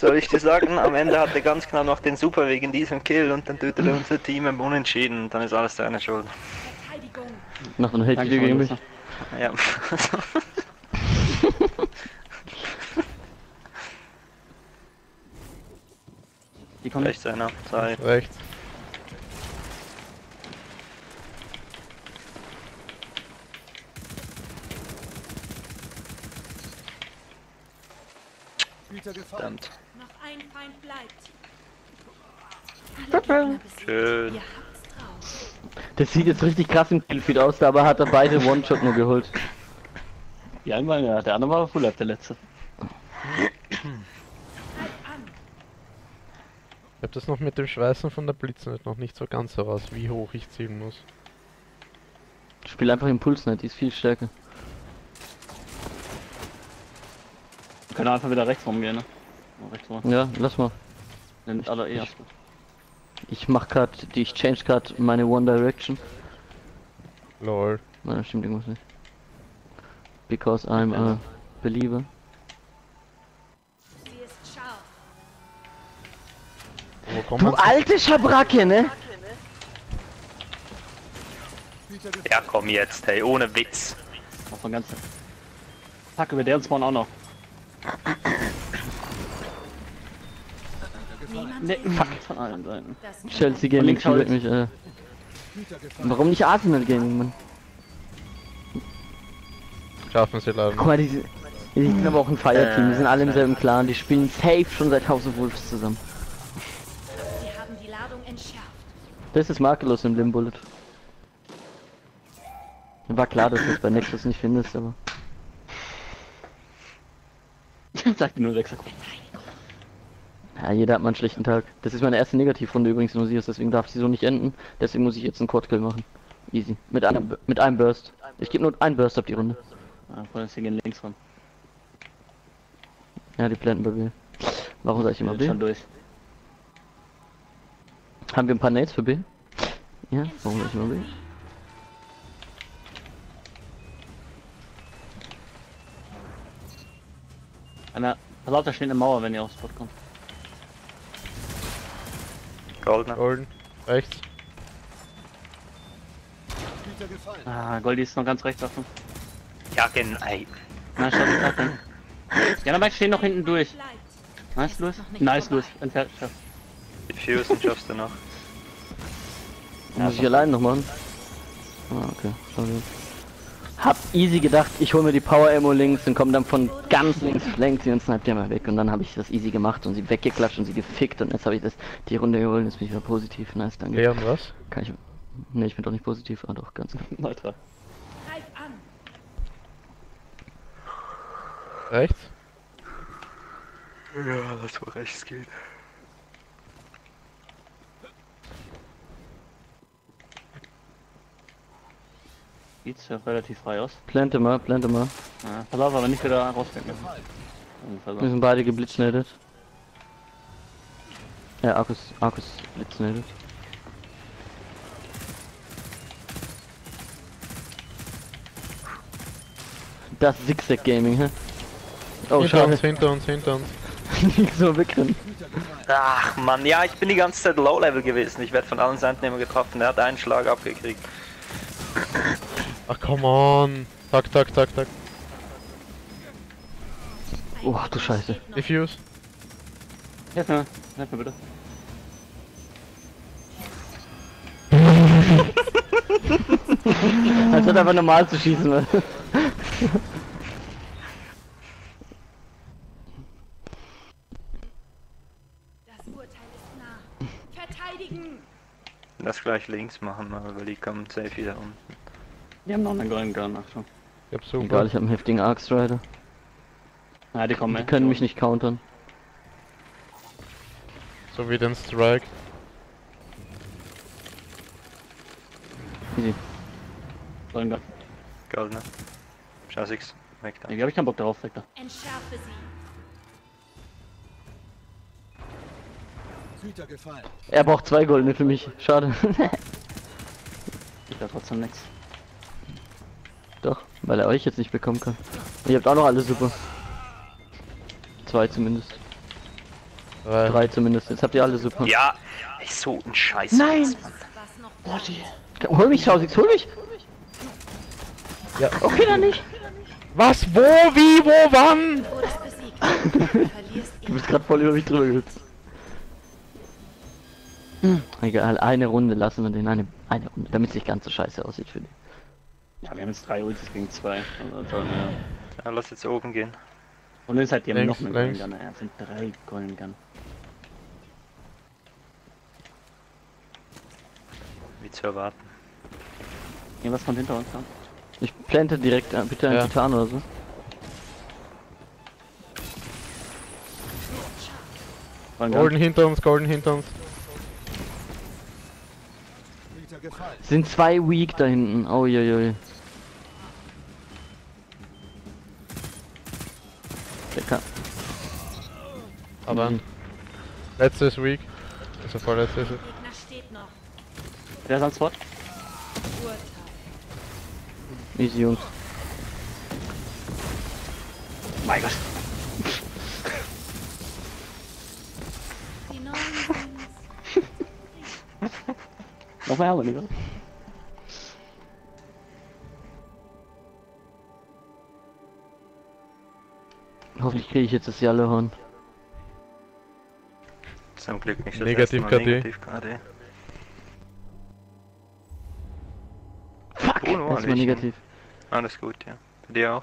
Soll ich dir sagen, am Ende hat er ganz knapp noch den Super wegen diesem Kill und dann tötet er unser Team im Unentschieden und dann ist alles deine Schuld. Noch ein Hate-Video gegen mich? Ja. Die kommt rechts einer, zwei. Rechts. Verdammt. Noch ein Feind bleibt. Schön. Das sieht jetzt richtig krass im Killfeed aus, dabei hat er beide One-Shot nur geholt. Die einmal, ja, der andere war Full-Up, der letzte. Ich hab das noch mit dem Schweißen von der Blitznet noch nicht so ganz heraus, wie hoch ich ziehen muss. Spiel einfach Impulsnet, die ist viel stärker. Wir können einfach wieder rechts rumgehen, ne? Rechts rum. Ja, lass mal. Dann ich, alle eher. Ich, ich mach grad, die, ich change grad meine One Direction. Lol. Nein, stimmt irgendwas nicht. Because I'm a believer. Du alte Schabracke, ne? Ja, komm jetzt, hey, ohne Witz. Auf den ganzen. Pack über der uns mal auch noch. Ne, fuck, von allen Seiten. Chelsea Gaming schaut mich, äh. Warum nicht Arsenal Gaming, Mann? Schaffen sie leider. Guck mal, die, die sind aber auch ein Fireteam, die sind alle im selben Clan, die spielen safe schon seit House of Wolves zusammen. Das ist makellos im Limbullet. War klar, dass du es bei Nexus nicht findest, aber... Sag dir nur sechser. Ja, jeder hat mal einen schlechten Tag. Das ist meine erste Negativrunde übrigens in Osiris, deswegen darf sie so nicht enden. Deswegen muss ich jetzt einen Quad-Kill machen. Easy. Mit einem, mit einem Burst. Ich gebe nur einen Burst ab die Runde. Ah, vor allem, sie gehen links ran. Ja, die planten bei B. Warum sag ich immer B? Schon durch. Haben wir ein paar Nades für B? Ja, warum nicht mal B? Einer, pass auf, da steht eine Mauer, wenn ihr aufs Spot kommt. Golden. Golden. Rechts. Ah, Goldi ist noch ganz rechts offen. Ja, genau. Na, schau mal, dann. Ja, dabei stehen noch hinten durch. Nice, Luis. Nice, Luis. Entfernt, schafft. Die Fusen schaffst du noch. Ja, muss ich allein noch machen? Ah, okay. Sorry. Hab easy gedacht, ich hole mir die Power-Ammo links und komme dann von ganz links, flankt sie und snipe die mal weg. Und dann habe ich das easy gemacht und sie weggeklatscht und sie gefickt und jetzt habe ich das die Runde geholt. Jetzt bin ich wieder positiv. Nice, danke. Ja, und was? Kann ich... Ne, ich bin doch nicht positiv. Ah, doch, ganz klar. Neutral. Rechts? Ja, lass mal rechts gehen. Sieht ja relativ frei aus. Plante mal, plante mal. Ja, pass auf, aber nicht wieder rausdenken. Wir sind beide geblitznadet. Ja, Arcus, Arcus blitznadet. Das Zigzag Gaming, hä? Oh, hinter uns, hinter uns, hinter uns. Nicht so wegrennen. Ach man, ja, ich bin die ganze Zeit Low Level gewesen. Ich werde von allen Sandnehmern getroffen. Er hat einen Schlag abgekriegt. Ach, come on. Tak, tak, tak, tak. Oh, du Scheiße. Diffuse. Hilf mir, hilf mir bitte. Als wird einfach normal zu schießen, Mann. Das Urteil ist nah. Verteidigen! Lass gleich links machen, aber die kommen safe wieder unten. Die haben noch einen Golden Gun, ach schon. Ich hab super. Egal, ich hab einen heftigen Arc Strider. Na, die kommen. Die können mich nicht countern. So wie den Strike. Easy. Golden Gun. Golden, ne? Schausi, weg da. Ich hab ich keinen Bock darauf, weg da. Entschärfe sie. Er braucht zwei Goldene für mich, schade. Ich darf trotzdem nichts. Doch, weil er euch jetzt nicht bekommen kann. Ihr habt auch noch alle super. Zwei zumindest. Drei. Drei zumindest. Jetzt habt ihr alle super. Ja, ich so ein Scheiß. Nein! Boah, die... Hol mich, Schausi, hol mich! Ja. Okay, dann nicht! Was? Wo? Wie? Wo? Wann? Du bist gerade voll über mich drüber gehüpft. Hm, egal, eine Runde lassen wir den, eine, eine Runde, damit es nicht ganz so scheiße aussieht für die. Ja, wir haben jetzt drei Ultis gegen zwei. Also, dann, ja. Ja, lass jetzt oben gehen. Und ist halt die haben noch eine Golden Gun. Ja, sind drei Golden Gun. Wie zu erwarten. Ja, was kommt hinter uns an? Ich plante direkt an, bitte einen Titan oder so. Golden hinter uns, Golden hinter uns. Sind zwei weak da hinten. Oh je, je. Lecker. Aber mhm. Letztes weak. Also vorletztes. Wer ist am Spot? Easy, Jungs. Mein Gott. Auf einmal, oder? Hoffentlich kriege ich jetzt das Yellowhorn. Zum Glück nicht. Negativ K D. Negativ K D. Fuck! Das war negativ. Alles gut, ja. Für dir auch.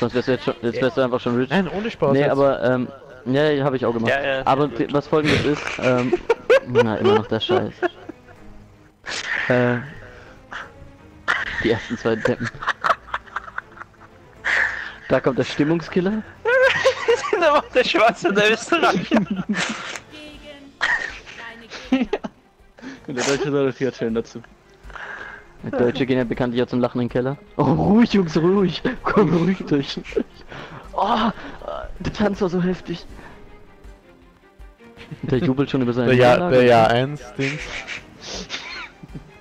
Sonst wärst du, jetzt schon, jetzt wärst du einfach schon rich. Nein, ohne Spaß. Nee, jetzt. aber ähm... Ja, habe ich auch gemacht. Ja, ja, aber ja, was folgendes ist, ähm... Na, immer noch der Scheiß. äh, die ersten zwei Deppen. Da kommt der Stimmungskiller. Da macht der Schwarze der Österreicher. Und der Deutsche soll das hier schön dazu. Der Deutsche gehen ja bekanntlich auch zum Lachen in den Keller. Oh, ruhig, Jungs, ruhig. Komm ruhig durch. Oh, der Tanz war so heftig. Der jubelt schon über seinen Jahr. Der Jahr eins Ding.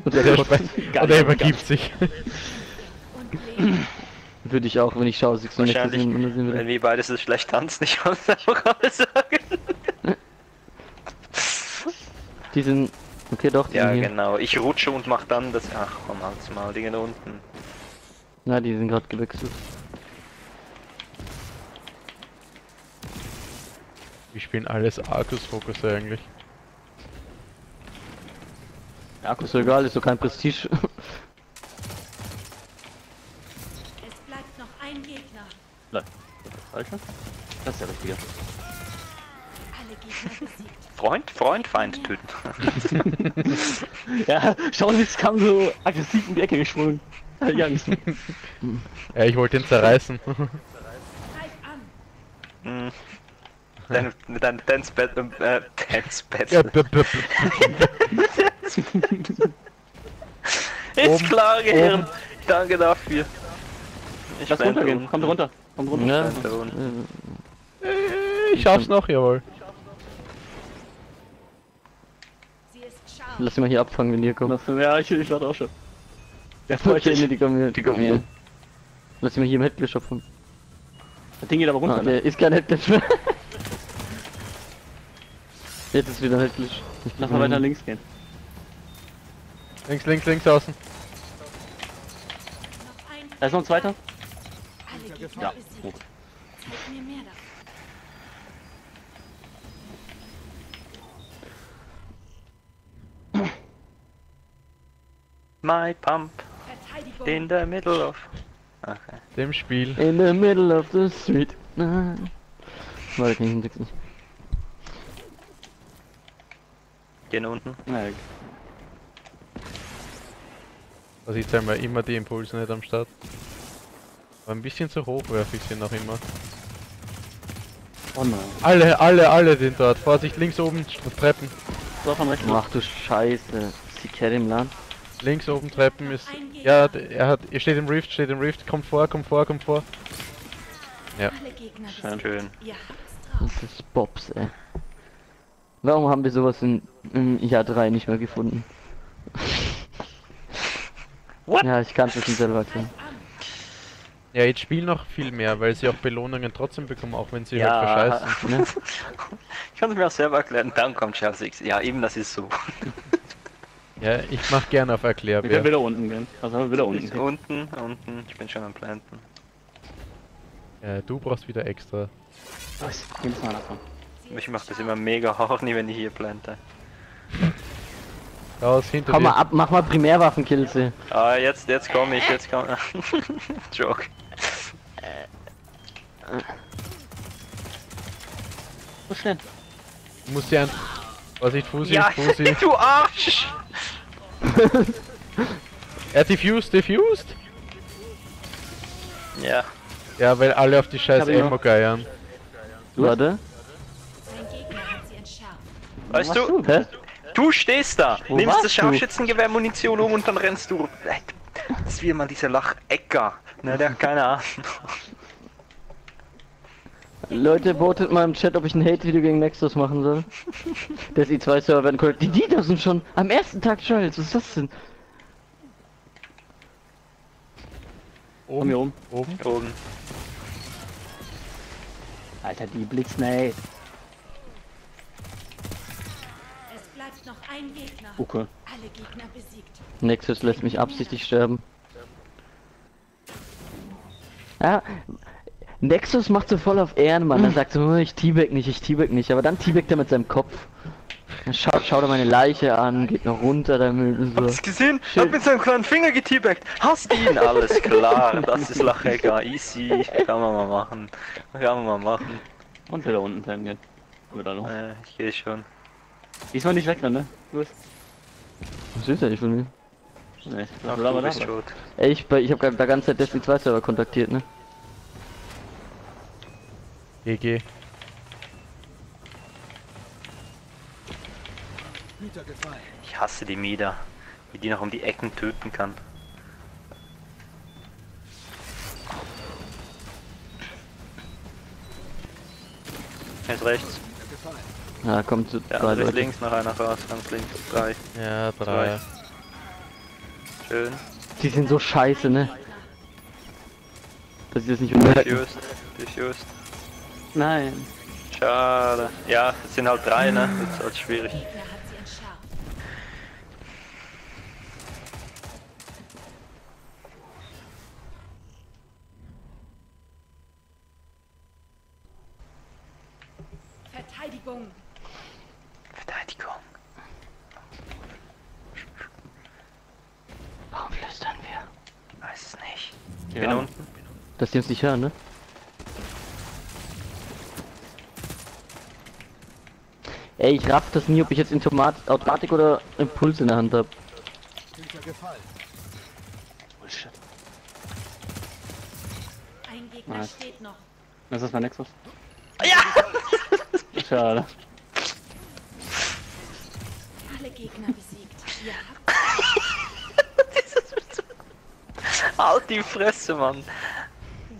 Und der, der, der, der übergibt sich. Würde ich auch, wenn ich schaue, siehst du nicht. Wenn wir beides ist schlecht tanzt, ich kann es einfach sagen. Die sind. Okay, doch. Die ja, sind genau. Ich rutsche und mach dann das. Ach komm, halt's mal, Dinge da unten. Na, die sind gerade gewechselt. Wir spielen alles Arcus-Fokus eigentlich. Arcus ist egal, ist doch kein Prestige. Es bleibt noch ein Gegner. Nein. Das ist der richtige. Alle Gegner besiegt. Freund, Freund, Feind töten. Ja, schauen Sie, es kam so aggressiv in die Ecke geschwungen. Ja, ich wollte ihn zerreißen. Greif an. Dein, dein Dance Battle, äh, Dance Battle. Ist klar, Gehirn. Oben. Danke dafür. Ich lass runtergehen, runter. Kommt runter, kommt runter. Ja. Ich, runter. Ich schaff's noch, jawohl. Sie ist scharf. Lass sie mal hier abfangen, wenn ihr kommt. Ja, ich, ich warte auch schon. Der freut sich in die Kamera. Die Kamera. Lass sie mal hier im Headclash abfangen. Das Ding geht aber runter. Ah, der ist kein Headclash mehr. Jetzt ist wieder hässlich. Lass mal weiter links gehen. Links, links, links außen. Da ist noch ein zweiter. Ja. Oh. My Pump. In the middle of. Okay. Dem Spiel. In the middle of the street. Nein. War ich nicht. Den unten? Nein. Also ich zeig mal immer die Impulse nicht am Start. Aber ein bisschen zu hoch werfe ich sie noch immer. Oh nein. Alle, alle, alle sind dort. Vorsicht, links oben, Treppen. So, von rechts. Ach du Scheiße. Ist die Kerl im Land? Links oben Treppen ist... Ja, er hat... Er steht im Rift, steht im Rift. Kommt vor, kommt vor, kommt vor. Ja. Schön. Das ist Bobs, ey. Warum haben wir sowas in, in Jahr drei nicht mehr gefunden? What? Ja, ich kann es nicht selber erklären. Ja, jetzt spielen noch viel mehr, weil sie auch Belohnungen trotzdem bekommen, auch wenn sie ja. halt verscheißen. Ne? Ich kann es mir auch selber erklären, dann kommt Chelsea. Ja, eben, das ist so. Ja, ich mach gerne auf Erklärbär. Wir werden wieder unten gehen. Also wieder unten. Unten, unten, ich bin schon am Planten. Ja, du brauchst wieder extra. Was? Ich mach das immer mega hoch, nie wenn ich hier plante. Raus, hinter komm dir. Mal ab, mach mal Primärwaffen-Kills. Ah, jetzt, jetzt komm ich, jetzt komm ich. Joke. So schnell. Du musst dir ein... Was ich Fusi, ja, Fusi. Du Arsch! Er diffused, diffused? Ja. Ja, weil alle auf die scheiß Emo geiern. Warte. Weißt du, du, du stehst da, wo nimmst das Scharfschützengewehr Munition um und dann rennst du. Das ist wie immer dieser Lachecker. Na, der hat keine Ahnung. Leute, votet mal im Chat, ob ich ein Hate-Video gegen Nexus machen soll. Dass die zwei Server werden korrekt. Die Dieter sind schon am ersten Tag Trials. Was ist das denn? Oben, oben, oben, oben. Alter, die blitzen, ey. Es bleibt noch ein Gegner. Okay. Alle Gegner besiegt. Nexus lässt mich absichtlich sterben. Ja. Nexus macht so voll auf Ehren, Mann. Er sagt so, ich teabag nicht, ich teabag nicht. Aber dann teabagt er mit seinem Kopf. Dann schaut, schaut er meine Leiche an, geht noch runter damit und so. Hast gesehen? Shit. Hat mit seinem kleinen Finger geteabagt. Hast ihn? Alles klar, das ist Lachega. Easy. Kann man mal machen. Kann man mal machen. Und wieder unten sein geht. Wieder noch. Äh, ich geh schon. Diesmal nicht weg, ne? Los. Was ist ja nicht von mir? Nee, ich glaub, Ach, du bist tot. Ey, ich, ich hab da ganze Zeit Destiny zwei Server kontaktiert, ne? G G. Ich hasse die Mida, wie die noch um die Ecken töten kann. Jetzt rechts. Ja, kommt zu ja, drei Leute. Links noch einer raus, ganz links. Drei. Ja, drei. Zwei. Schön. Die sind so scheiße, ne? Dass sie das nicht unterhalten. Durchjust. Nein. Schade. Ja, es sind halt drei, ne? Jetzt halt schwierig. Verteidigung. Verteidigung. Warum flüstern wir? Weiß es nicht. Ich ja. bin unten. Dass die uns nicht hören, ne? Ey, ich raff das nie, ob ich jetzt in Automatik oder Impuls in der Hand hab. Bullshit. Ein Gegner nice. Steht noch. Das ist mein Nexus. Ja! Schade. Alle Gegner besiegt. Ja. Halt die Fresse, Mann.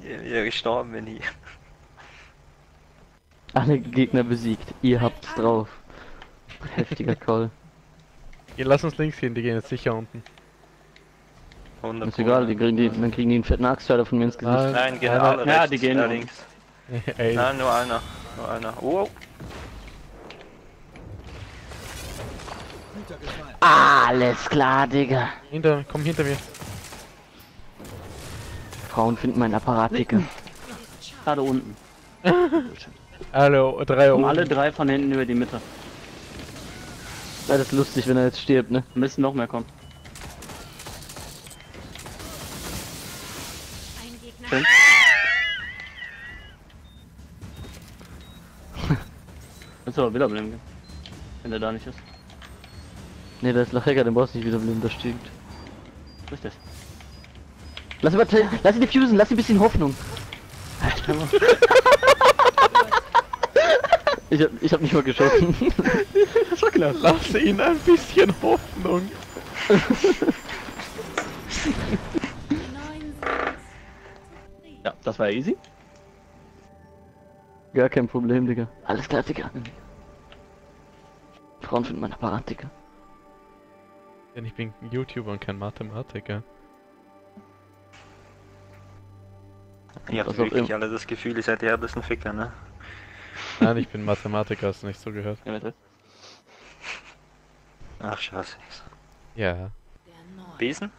Wieder gestorben bin ich. Alle Gegner besiegt, ihr habt's drauf. Heftiger Call. Ihr lass uns links gehen, die gehen jetzt sicher unten. hundert ist egal, die kriegen die, dann kriegen die einen fetten Axtschalter von mir ins Gesicht. Nein, Nein gehen alle rechts. Ja, die gehen nur links. Ey. Nein, nur einer, nur einer. Oh. Alles klar, Digga. Hinter, komm hinter mir. Frauen finden meinen Apparat, Digga. Gerade unten. Hallo, drei um alle drei von hinten über die Mitte. Ja, das ist lustig, wenn er jetzt stirbt, ne? Müssen noch mehr kommen. Ein Gegner. Kannst du aber wieder blinden gehen. Wenn der da nicht ist. Ne, da ist Lachega, den brauchst du nicht wieder blinden, das stimmt. Richtig. Lass ihn, lass ihn diffusen, lass ihn ein bisschen Hoffnung. Ich hab, ich hab nicht mal geschossen. Das war klar. Lass ihn ein bisschen Hoffnung. Ja, das war easy. Gar kein Problem, Digga. Alles klar, Digga. Frauen finden mein Apparat, Digga. Denn ich bin YouTuber und kein Mathematiker. Ihr habt wirklich alle das Gefühl, ihr seid die härtesten Ficker, ne? Nein, ich bin Mathematiker, hast du nicht so gehört? Ach, Schausi. Ja. Besen?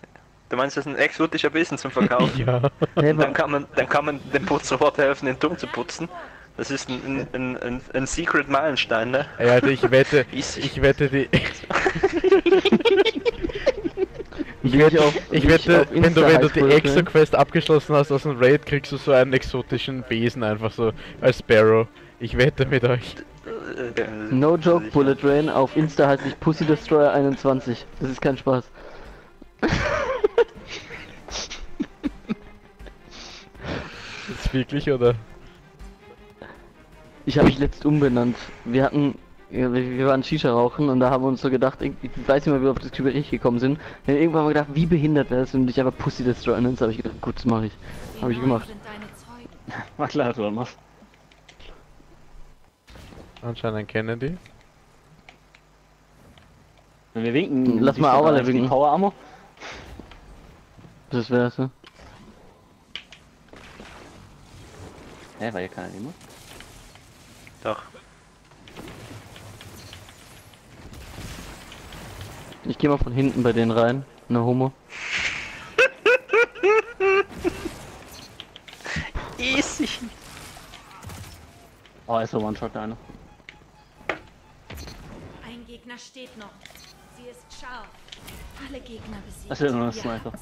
Du meinst, das ist ein exotischer Besen zum Verkauf? Ja. Dann kann man, dann kann man dem Putzroboter helfen, den Turm zu putzen. Das ist ein, ein, ein, ein Secret Meilenstein, ne? Ey, Alter, ich wette, ich wette die... Ich wette, auf, ich wette wenn du, wenn du die Exo-Quest abgeschlossen hast aus dem Raid, kriegst du so einen exotischen Besen einfach so als Sparrow. Ich wette mit euch. No joke, Bullet Rain, auf Insta heißt ich Pussy Destroyer einundzwanzig. Das ist kein Spaß. Ist wirklich, oder? Ich habe mich letzt umbenannt. Wir hatten... Ja, wir waren Shisha rauchen und da haben wir uns so gedacht, ich weiß nicht mal, wie wir auf das Gespräch gekommen sind. Dann irgendwann haben wir gedacht, wie behindert das und ich einfach Pussy Destroyer nennst, habe ich gedacht, gut, das mache ich. Habe ich gemacht. War klar, du machst. Anscheinend kennen die. Wenn wir winken, lass mal Aura winken. Power Armor. Das wär's, ne? Hä, war hier keiner Demo? Doch. Ich gehe mal von hinten bei denen rein, ne Homo. Easy. Oh, ist so One-Shot da einer. Ein Gegner steht noch. Sie ist scharf. Alle Gegner besiegt. Das ist nur ein Sniper.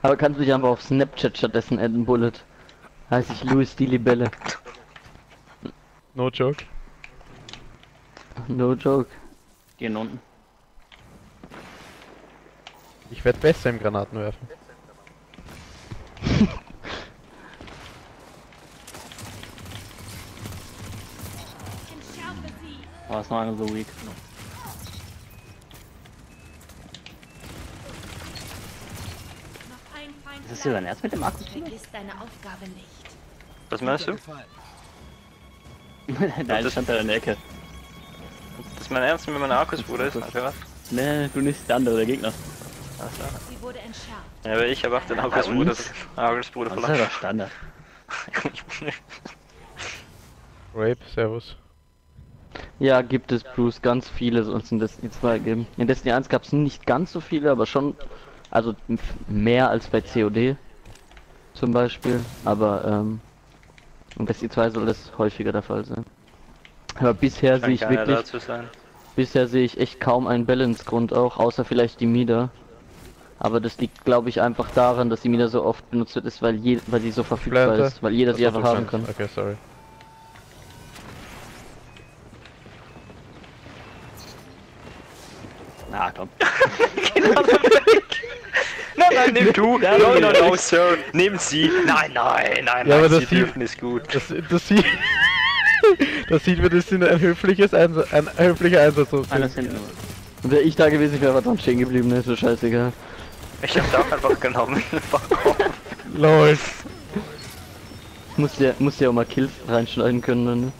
Aber kannst du dich einfach auf Snapchat stattdessen adden, Bullet. Heiß ich Louis die Libelle. No joke. No joke. Gehen unten. Ich werd besser im Granatenwerfen. Oh, ist noch einer so weak. Ist das hier dein Ernst mit dem Akku? Was meinst du? Nein, das stand da in der Ecke. Das ist mein Ernst mit meiner Akkus, Bruder, ist das was? Nee, du nicht, der andere, der Gegner. Achso. Ja, aber ich hab auch den Akkus, Bruder, Akkus, Bruder, verlassen. Das ist ja doch Standard. Rape, servus. Ja, gibt es, Bruce, ganz viele, sonst in Destiny zwei geben. In Destiny eins gab es nicht ganz so viele, aber schon... Also mehr als bei C O D zum Beispiel, aber ähm, und Destiny zwei soll das häufiger der Fall sein. Aber bisher sehe ich wirklich, bisher sehe ich echt kaum einen Balance-Grund auch, außer vielleicht die Mida. Aber das liegt, glaube ich, einfach daran, dass die Mida so oft benutzt wird, ist, weil je, weil sie so verfügbar Plante. ist, weil jeder das sie einfach haben kann. Okay, sorry. Na komm. Nein, nein, nimm du! Nein, nein, no, no, no, Sir! Nimm sie! Nein, nein, nein, ja, nein, sie dürfen ist gut. Das, das sieht... das sieht mir, das sind ein höfliches Einsatz, ein höflicher Einsatz. Einer sind nur. Und wäre ich da gewesen, ich wäre aber dran stehen geblieben, ne? Ist so scheißegal. Ich hab da auch einfach genommen. Lol. Muss ja, muss ja auch mal Kills reinschneiden können, dann, ne?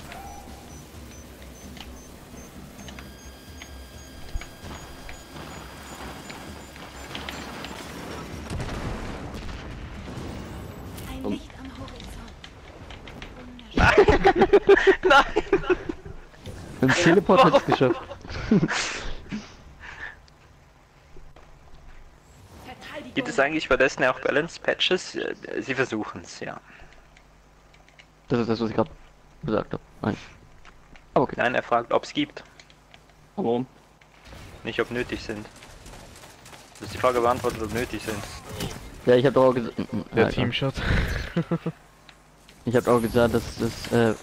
Nein! Mit dem Teleport hat's geschafft. Gibt es eigentlich bei Destiny auch Balance-Patches? Sie versuchen's, ja. Das ist das, was ich gerade gesagt habe. Nein. Oh, okay. Nein, er fragt, ob's gibt. Warum? Nicht, ob nötig sind. Du hast die Frage beantwortet, ob nötig sind. Ja, ich hab doch auch gesagt... Der Alter. Teamshot. Ich hab auch gesagt, dass das äh,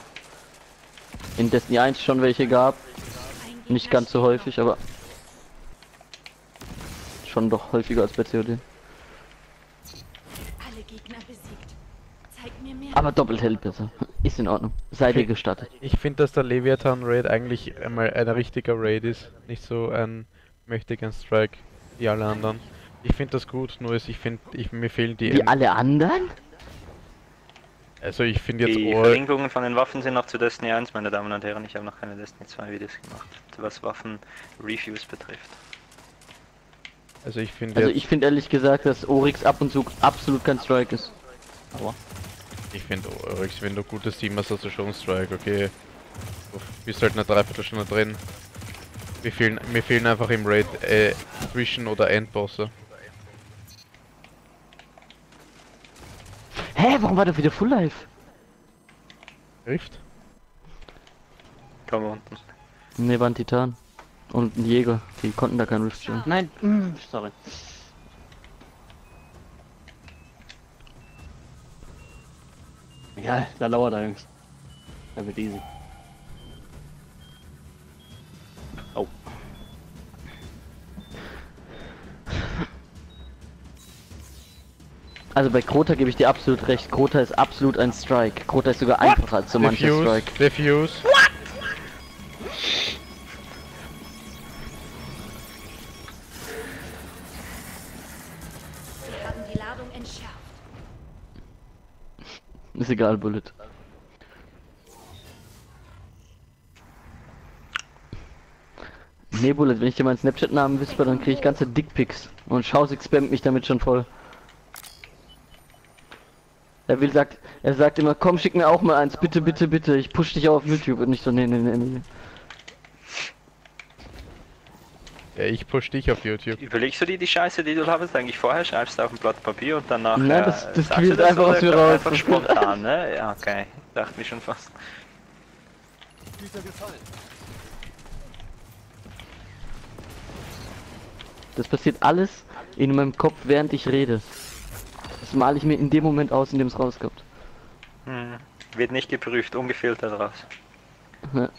in Destiny eins schon welche gab. Nicht ganz so häufig, aber schon doch häufiger als bei C O D. Aber doppelt hält besser. Ist in Ordnung. Sei dir gestattet. Ich finde, dass der Leviathan Raid eigentlich einmal ein richtiger Raid ist. Nicht so ein mächtiger Strike wie alle anderen. Ich finde das gut, nur ist, ich finde, ich, mir fehlen die... Wie alle anderen? Also ich finde jetzt... Die Verlinkungen von den Waffen sind noch zu Destiny eins, meine Damen und Herren. Ich habe noch keine Destiny zwei Videos gemacht, was Waffen-Reviews betrifft. Also ich finde Also ich finde ehrlich gesagt, dass Oryx ab und zu absolut kein Strike ist. Aber... Ich finde Oryx, wenn du gutes Team hast, hast du schon einen Strike, okay. Du bist halt eine Dreiviertelstunde drin. Mir fehlen, mir fehlen einfach im Raid äh, Zwischen- oder Endbosse. Hä, warum war der wieder Full Life? Rift? Komm unten. Ne, war ein Titan. Und ein Jäger. Die konnten da kein Rift spielen. Nein, mm, sorry. Ja, da lauert er Jungs. Da wird easy. Oh. Also bei Crota gebe ich dir absolut recht. Crota ist absolut ein Strike. Crota ist sogar einfacher What? als so mancher Strike. Refuse. What? Wir haben die Ladung entschärft. Ist egal, Bullet. Nee, Bullet, wenn ich dir meinen Snapchat-Namen whisper, dann kriege ich ganze Dickpics. Und Schausi spammt mich damit schon voll. Er will sagt, er sagt immer, komm, schick mir auch mal eins, bitte, bitte, bitte, ich push dich auf YouTube und nicht so, nee, nee, nee, nee. Ja, ich push dich auf YouTube. Überlegst du dir die Scheiße, die du hast eigentlich vorher, schreibst du auf ein Blatt Papier und danach... Nein, das, das sagst du das einfach aus mir raus. Einfach spontan, ne? Ja, okay. Dachte mir schon fast. Das passiert alles in meinem Kopf, während ich rede. Das male ich mir in dem Moment aus, in dem es rauskommt. Hm. Wird nicht geprüft, ungefiltert raus. Ja.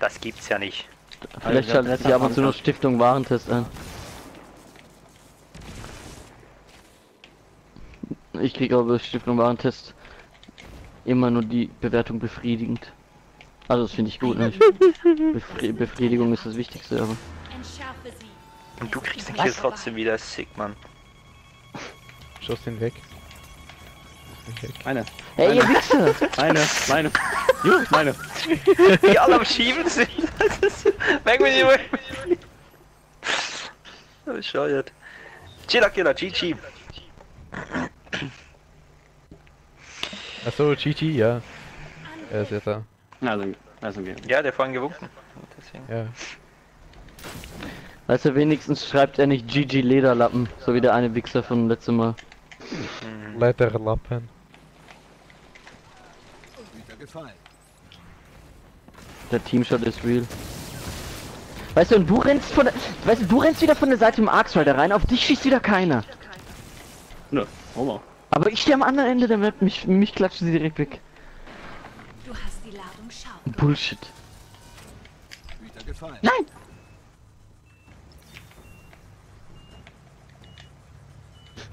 Das gibt's ja nicht. Vielleicht schaltet also, sich ab und zu noch Stiftung Warentest ein. Ich kriege aber Stiftung Warentest immer nur die Bewertung befriedigend. Also das finde ich gut, ne? Befri Befriedigung ist das Wichtigste, aber... Und du kriegst den Kill trotzdem wieder, sick, Mann. Schuss den weg. weg. Meine. Hey, ihr Wichser! Meine, meine. Juh, meine. Die alle am Schieben sind. Weg mit dir, weg mit dir. Bescheuert. Chilla, Killer, G G. Achso, G G, ja. Er ist jetzt da. Also, also okay. Ja, der vorhin gewunken. Deswegen. Ja. Weißt du, wenigstens schreibt er nicht G G Lederlappen, so wie der eine Wichser von letztem Mal. Lederlappen. Der Teamshot ist real. Weißt du, und du rennst von der, weißt du, du rennst wieder von der Seite im Arc Strider rein, auf dich schießt wieder keiner. Nö, no. Aber ich stehe am anderen Ende der Map, mich, mich klatschen sie direkt weg. Bullshit. Nein!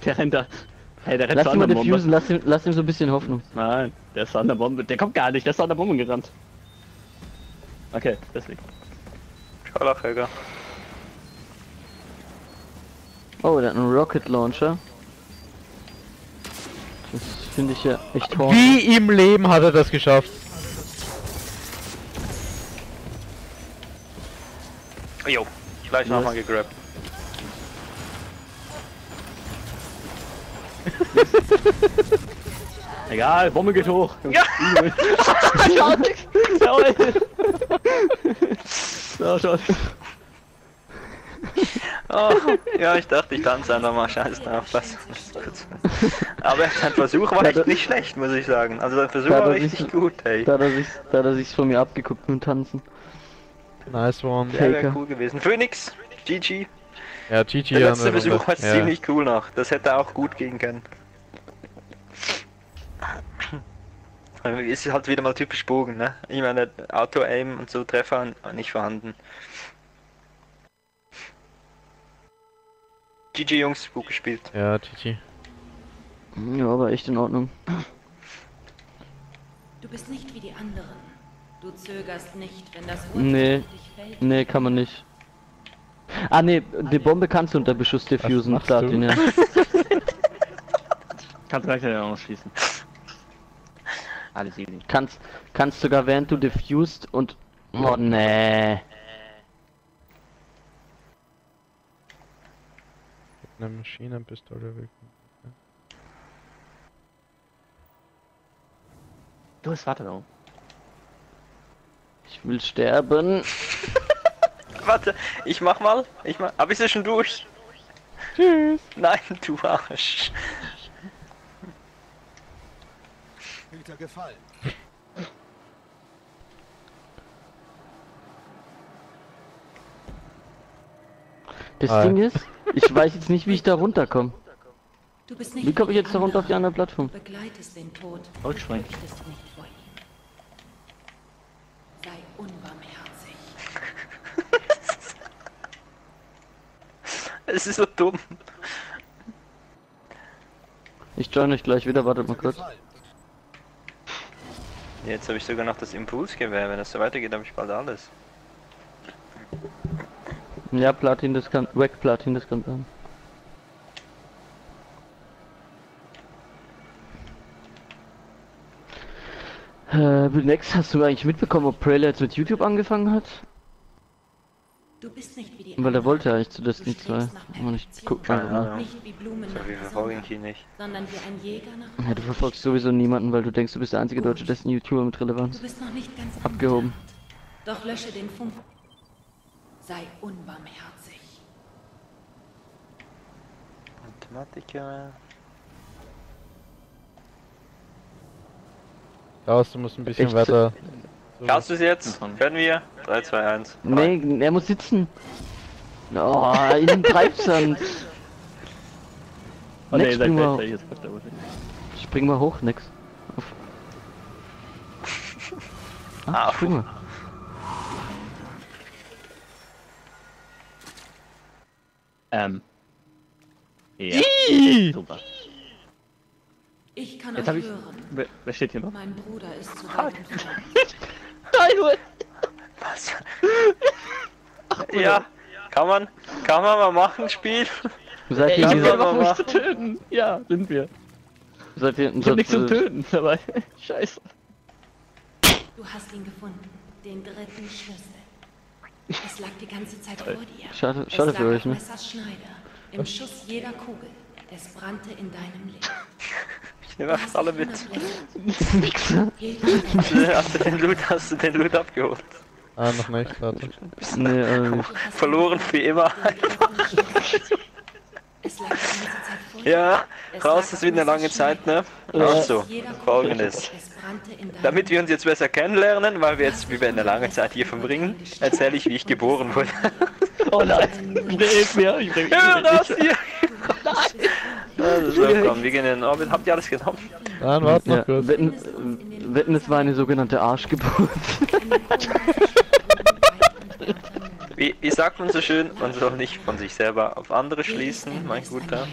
Der rennt da. Hey, der rennt lass ihn mal defusen, lass ihm, lass ihm so ein bisschen Hoffnung. Nein, der ist an der Bombe. Der kommt gar nicht, der ist an der Bombe gerannt. Okay, deswegen. Schau, Lachega. Oh, der hat einen Rocket Launcher. Das finde ich ja echt horn. Wie im Leben hat er das geschafft? Jo, gleich nochmal gegrabt. Egal, Bombe geht hoch. Ja. Schau nix. So, schau. Oh, ja, ich dachte, ich tanze einfach mal. Scheiß drauf, was. Aber sein Versuch war echt nicht schlecht, muss ich sagen. Also sein Versuch war richtig gut, ey. Da hat er sich's von mir abgeguckt mit Tanzen. Nice one. Der wäre cool gewesen. Phoenix, G G. Ja, G G. Der letzte Besuch war ziemlich cool noch. Das hätte auch gut gehen können. Ist halt wieder mal typisch Bogen, ne? Ich meine, Auto-Aim und so Treffer nicht vorhanden. G G Jungs, gut gespielt. Ja, G G. Ja, aber echt in Ordnung. Du bist nicht wie die anderen. Du zögerst nicht, wenn das Urteil nee. auf dich fällt. Nee, kann man nicht. Ah ne, die Bombe kannst du unter Beschuss diffusen. Klar, den ja. Kannst gleich ja auch schießen. Alles easy. Kannst, kannst sogar während du diffused und... Oh ne. Mit einer Maschinenpistole weg. Du, es warte doch. Ich will sterben. Warte, ich mach mal. Ich mach. Aber ich sehe schon durch. Tschüss. Nein, du Arsch. Hüter gefallen. Das Hi. Ding ist, ich weiß jetzt nicht, wie ich da runterkomme. Du bist nicht wie komme ich jetzt da runter auf die andere Plattform? Du begleitest den Tod. Und du nicht vor ihm. Sei unbarmherzig. Es ist so dumm. Ich join euch gleich wieder, wartet mal kurz. Jetzt habe ich sogar noch das Impulsgewehr, wenn das so weitergeht, habe ich bald alles. Ja, Platin, das kann weg, Platin, das kann sein. Äh, Next, hast du eigentlich mitbekommen, ob Prailer jetzt mit YouTube angefangen hat? Du bist nicht wie die Weil der wollte eigentlich zu Destiny zwei. Ich guck mal. Ja, nicht wie Blumen so, wir verfolgen ihn nicht. Sondern wie ein Jäger nach ja, du verfolgst sowieso niemanden, weil du denkst, du bist der einzige deutsche Destiny-YouTuber mit Relevanz. Du bist noch nicht ganz abgehoben. Doch lösche den Funk. Sei unbarmherzig. Mathematiker. Klaus, du musst ein bisschen Echt? weiter. So. Kannst du es jetzt? Können wir? drei, zwei, eins. Nee, er muss sitzen. Oh, in den Treibsand. Oh, nee, spring, mal hoch. spring mal hoch, nix. Ah, spring mal. Ähm. Ja. Super. Ich kann Jetzt euch ich... hören. Wer steht hier noch? Mein Bruder ist zu weit entfernt. Nein, was? Ach, ja, kann man, kann man mal machen, Spiel? Seid Ey, ihr ich hab einfach nichts zu töten. Ja, sind wir. Seid ihr ich hab nichts zu töten dabei. Scheiße. Du hast ihn gefunden, den dritten Schlüssel. Es lag die ganze Zeit vor dir. Schade, schade für euch, ne? Im was? Schuss jeder Kugel. Es brannte in deinem Licht. Ich nehme einfach alle mit. Wichser. Hast du den Loot, hast du den Loot abgeholt? Ah, noch nicht, warte. Nee, äh, verloren für immer. Ja, raus ist wieder eine lange Zeit, ne? Ja. Also, folgendes. Damit wir uns jetzt besser kennenlernen, weil wir jetzt über eine lange Zeit hier verbringen, erzähle ich, wie ich geboren wurde. Oh nein, hilf mir! Ich bring raus hier! Nein! So, komm, wir gehen in den Orbit. Habt ihr alles genommen? Nein, warte noch kurz. Wetten, wetten, es war eine sogenannte Arschgeburt. Wie, wie sagt man so schön, man soll nicht von sich selber auf andere schließen, mein Guter.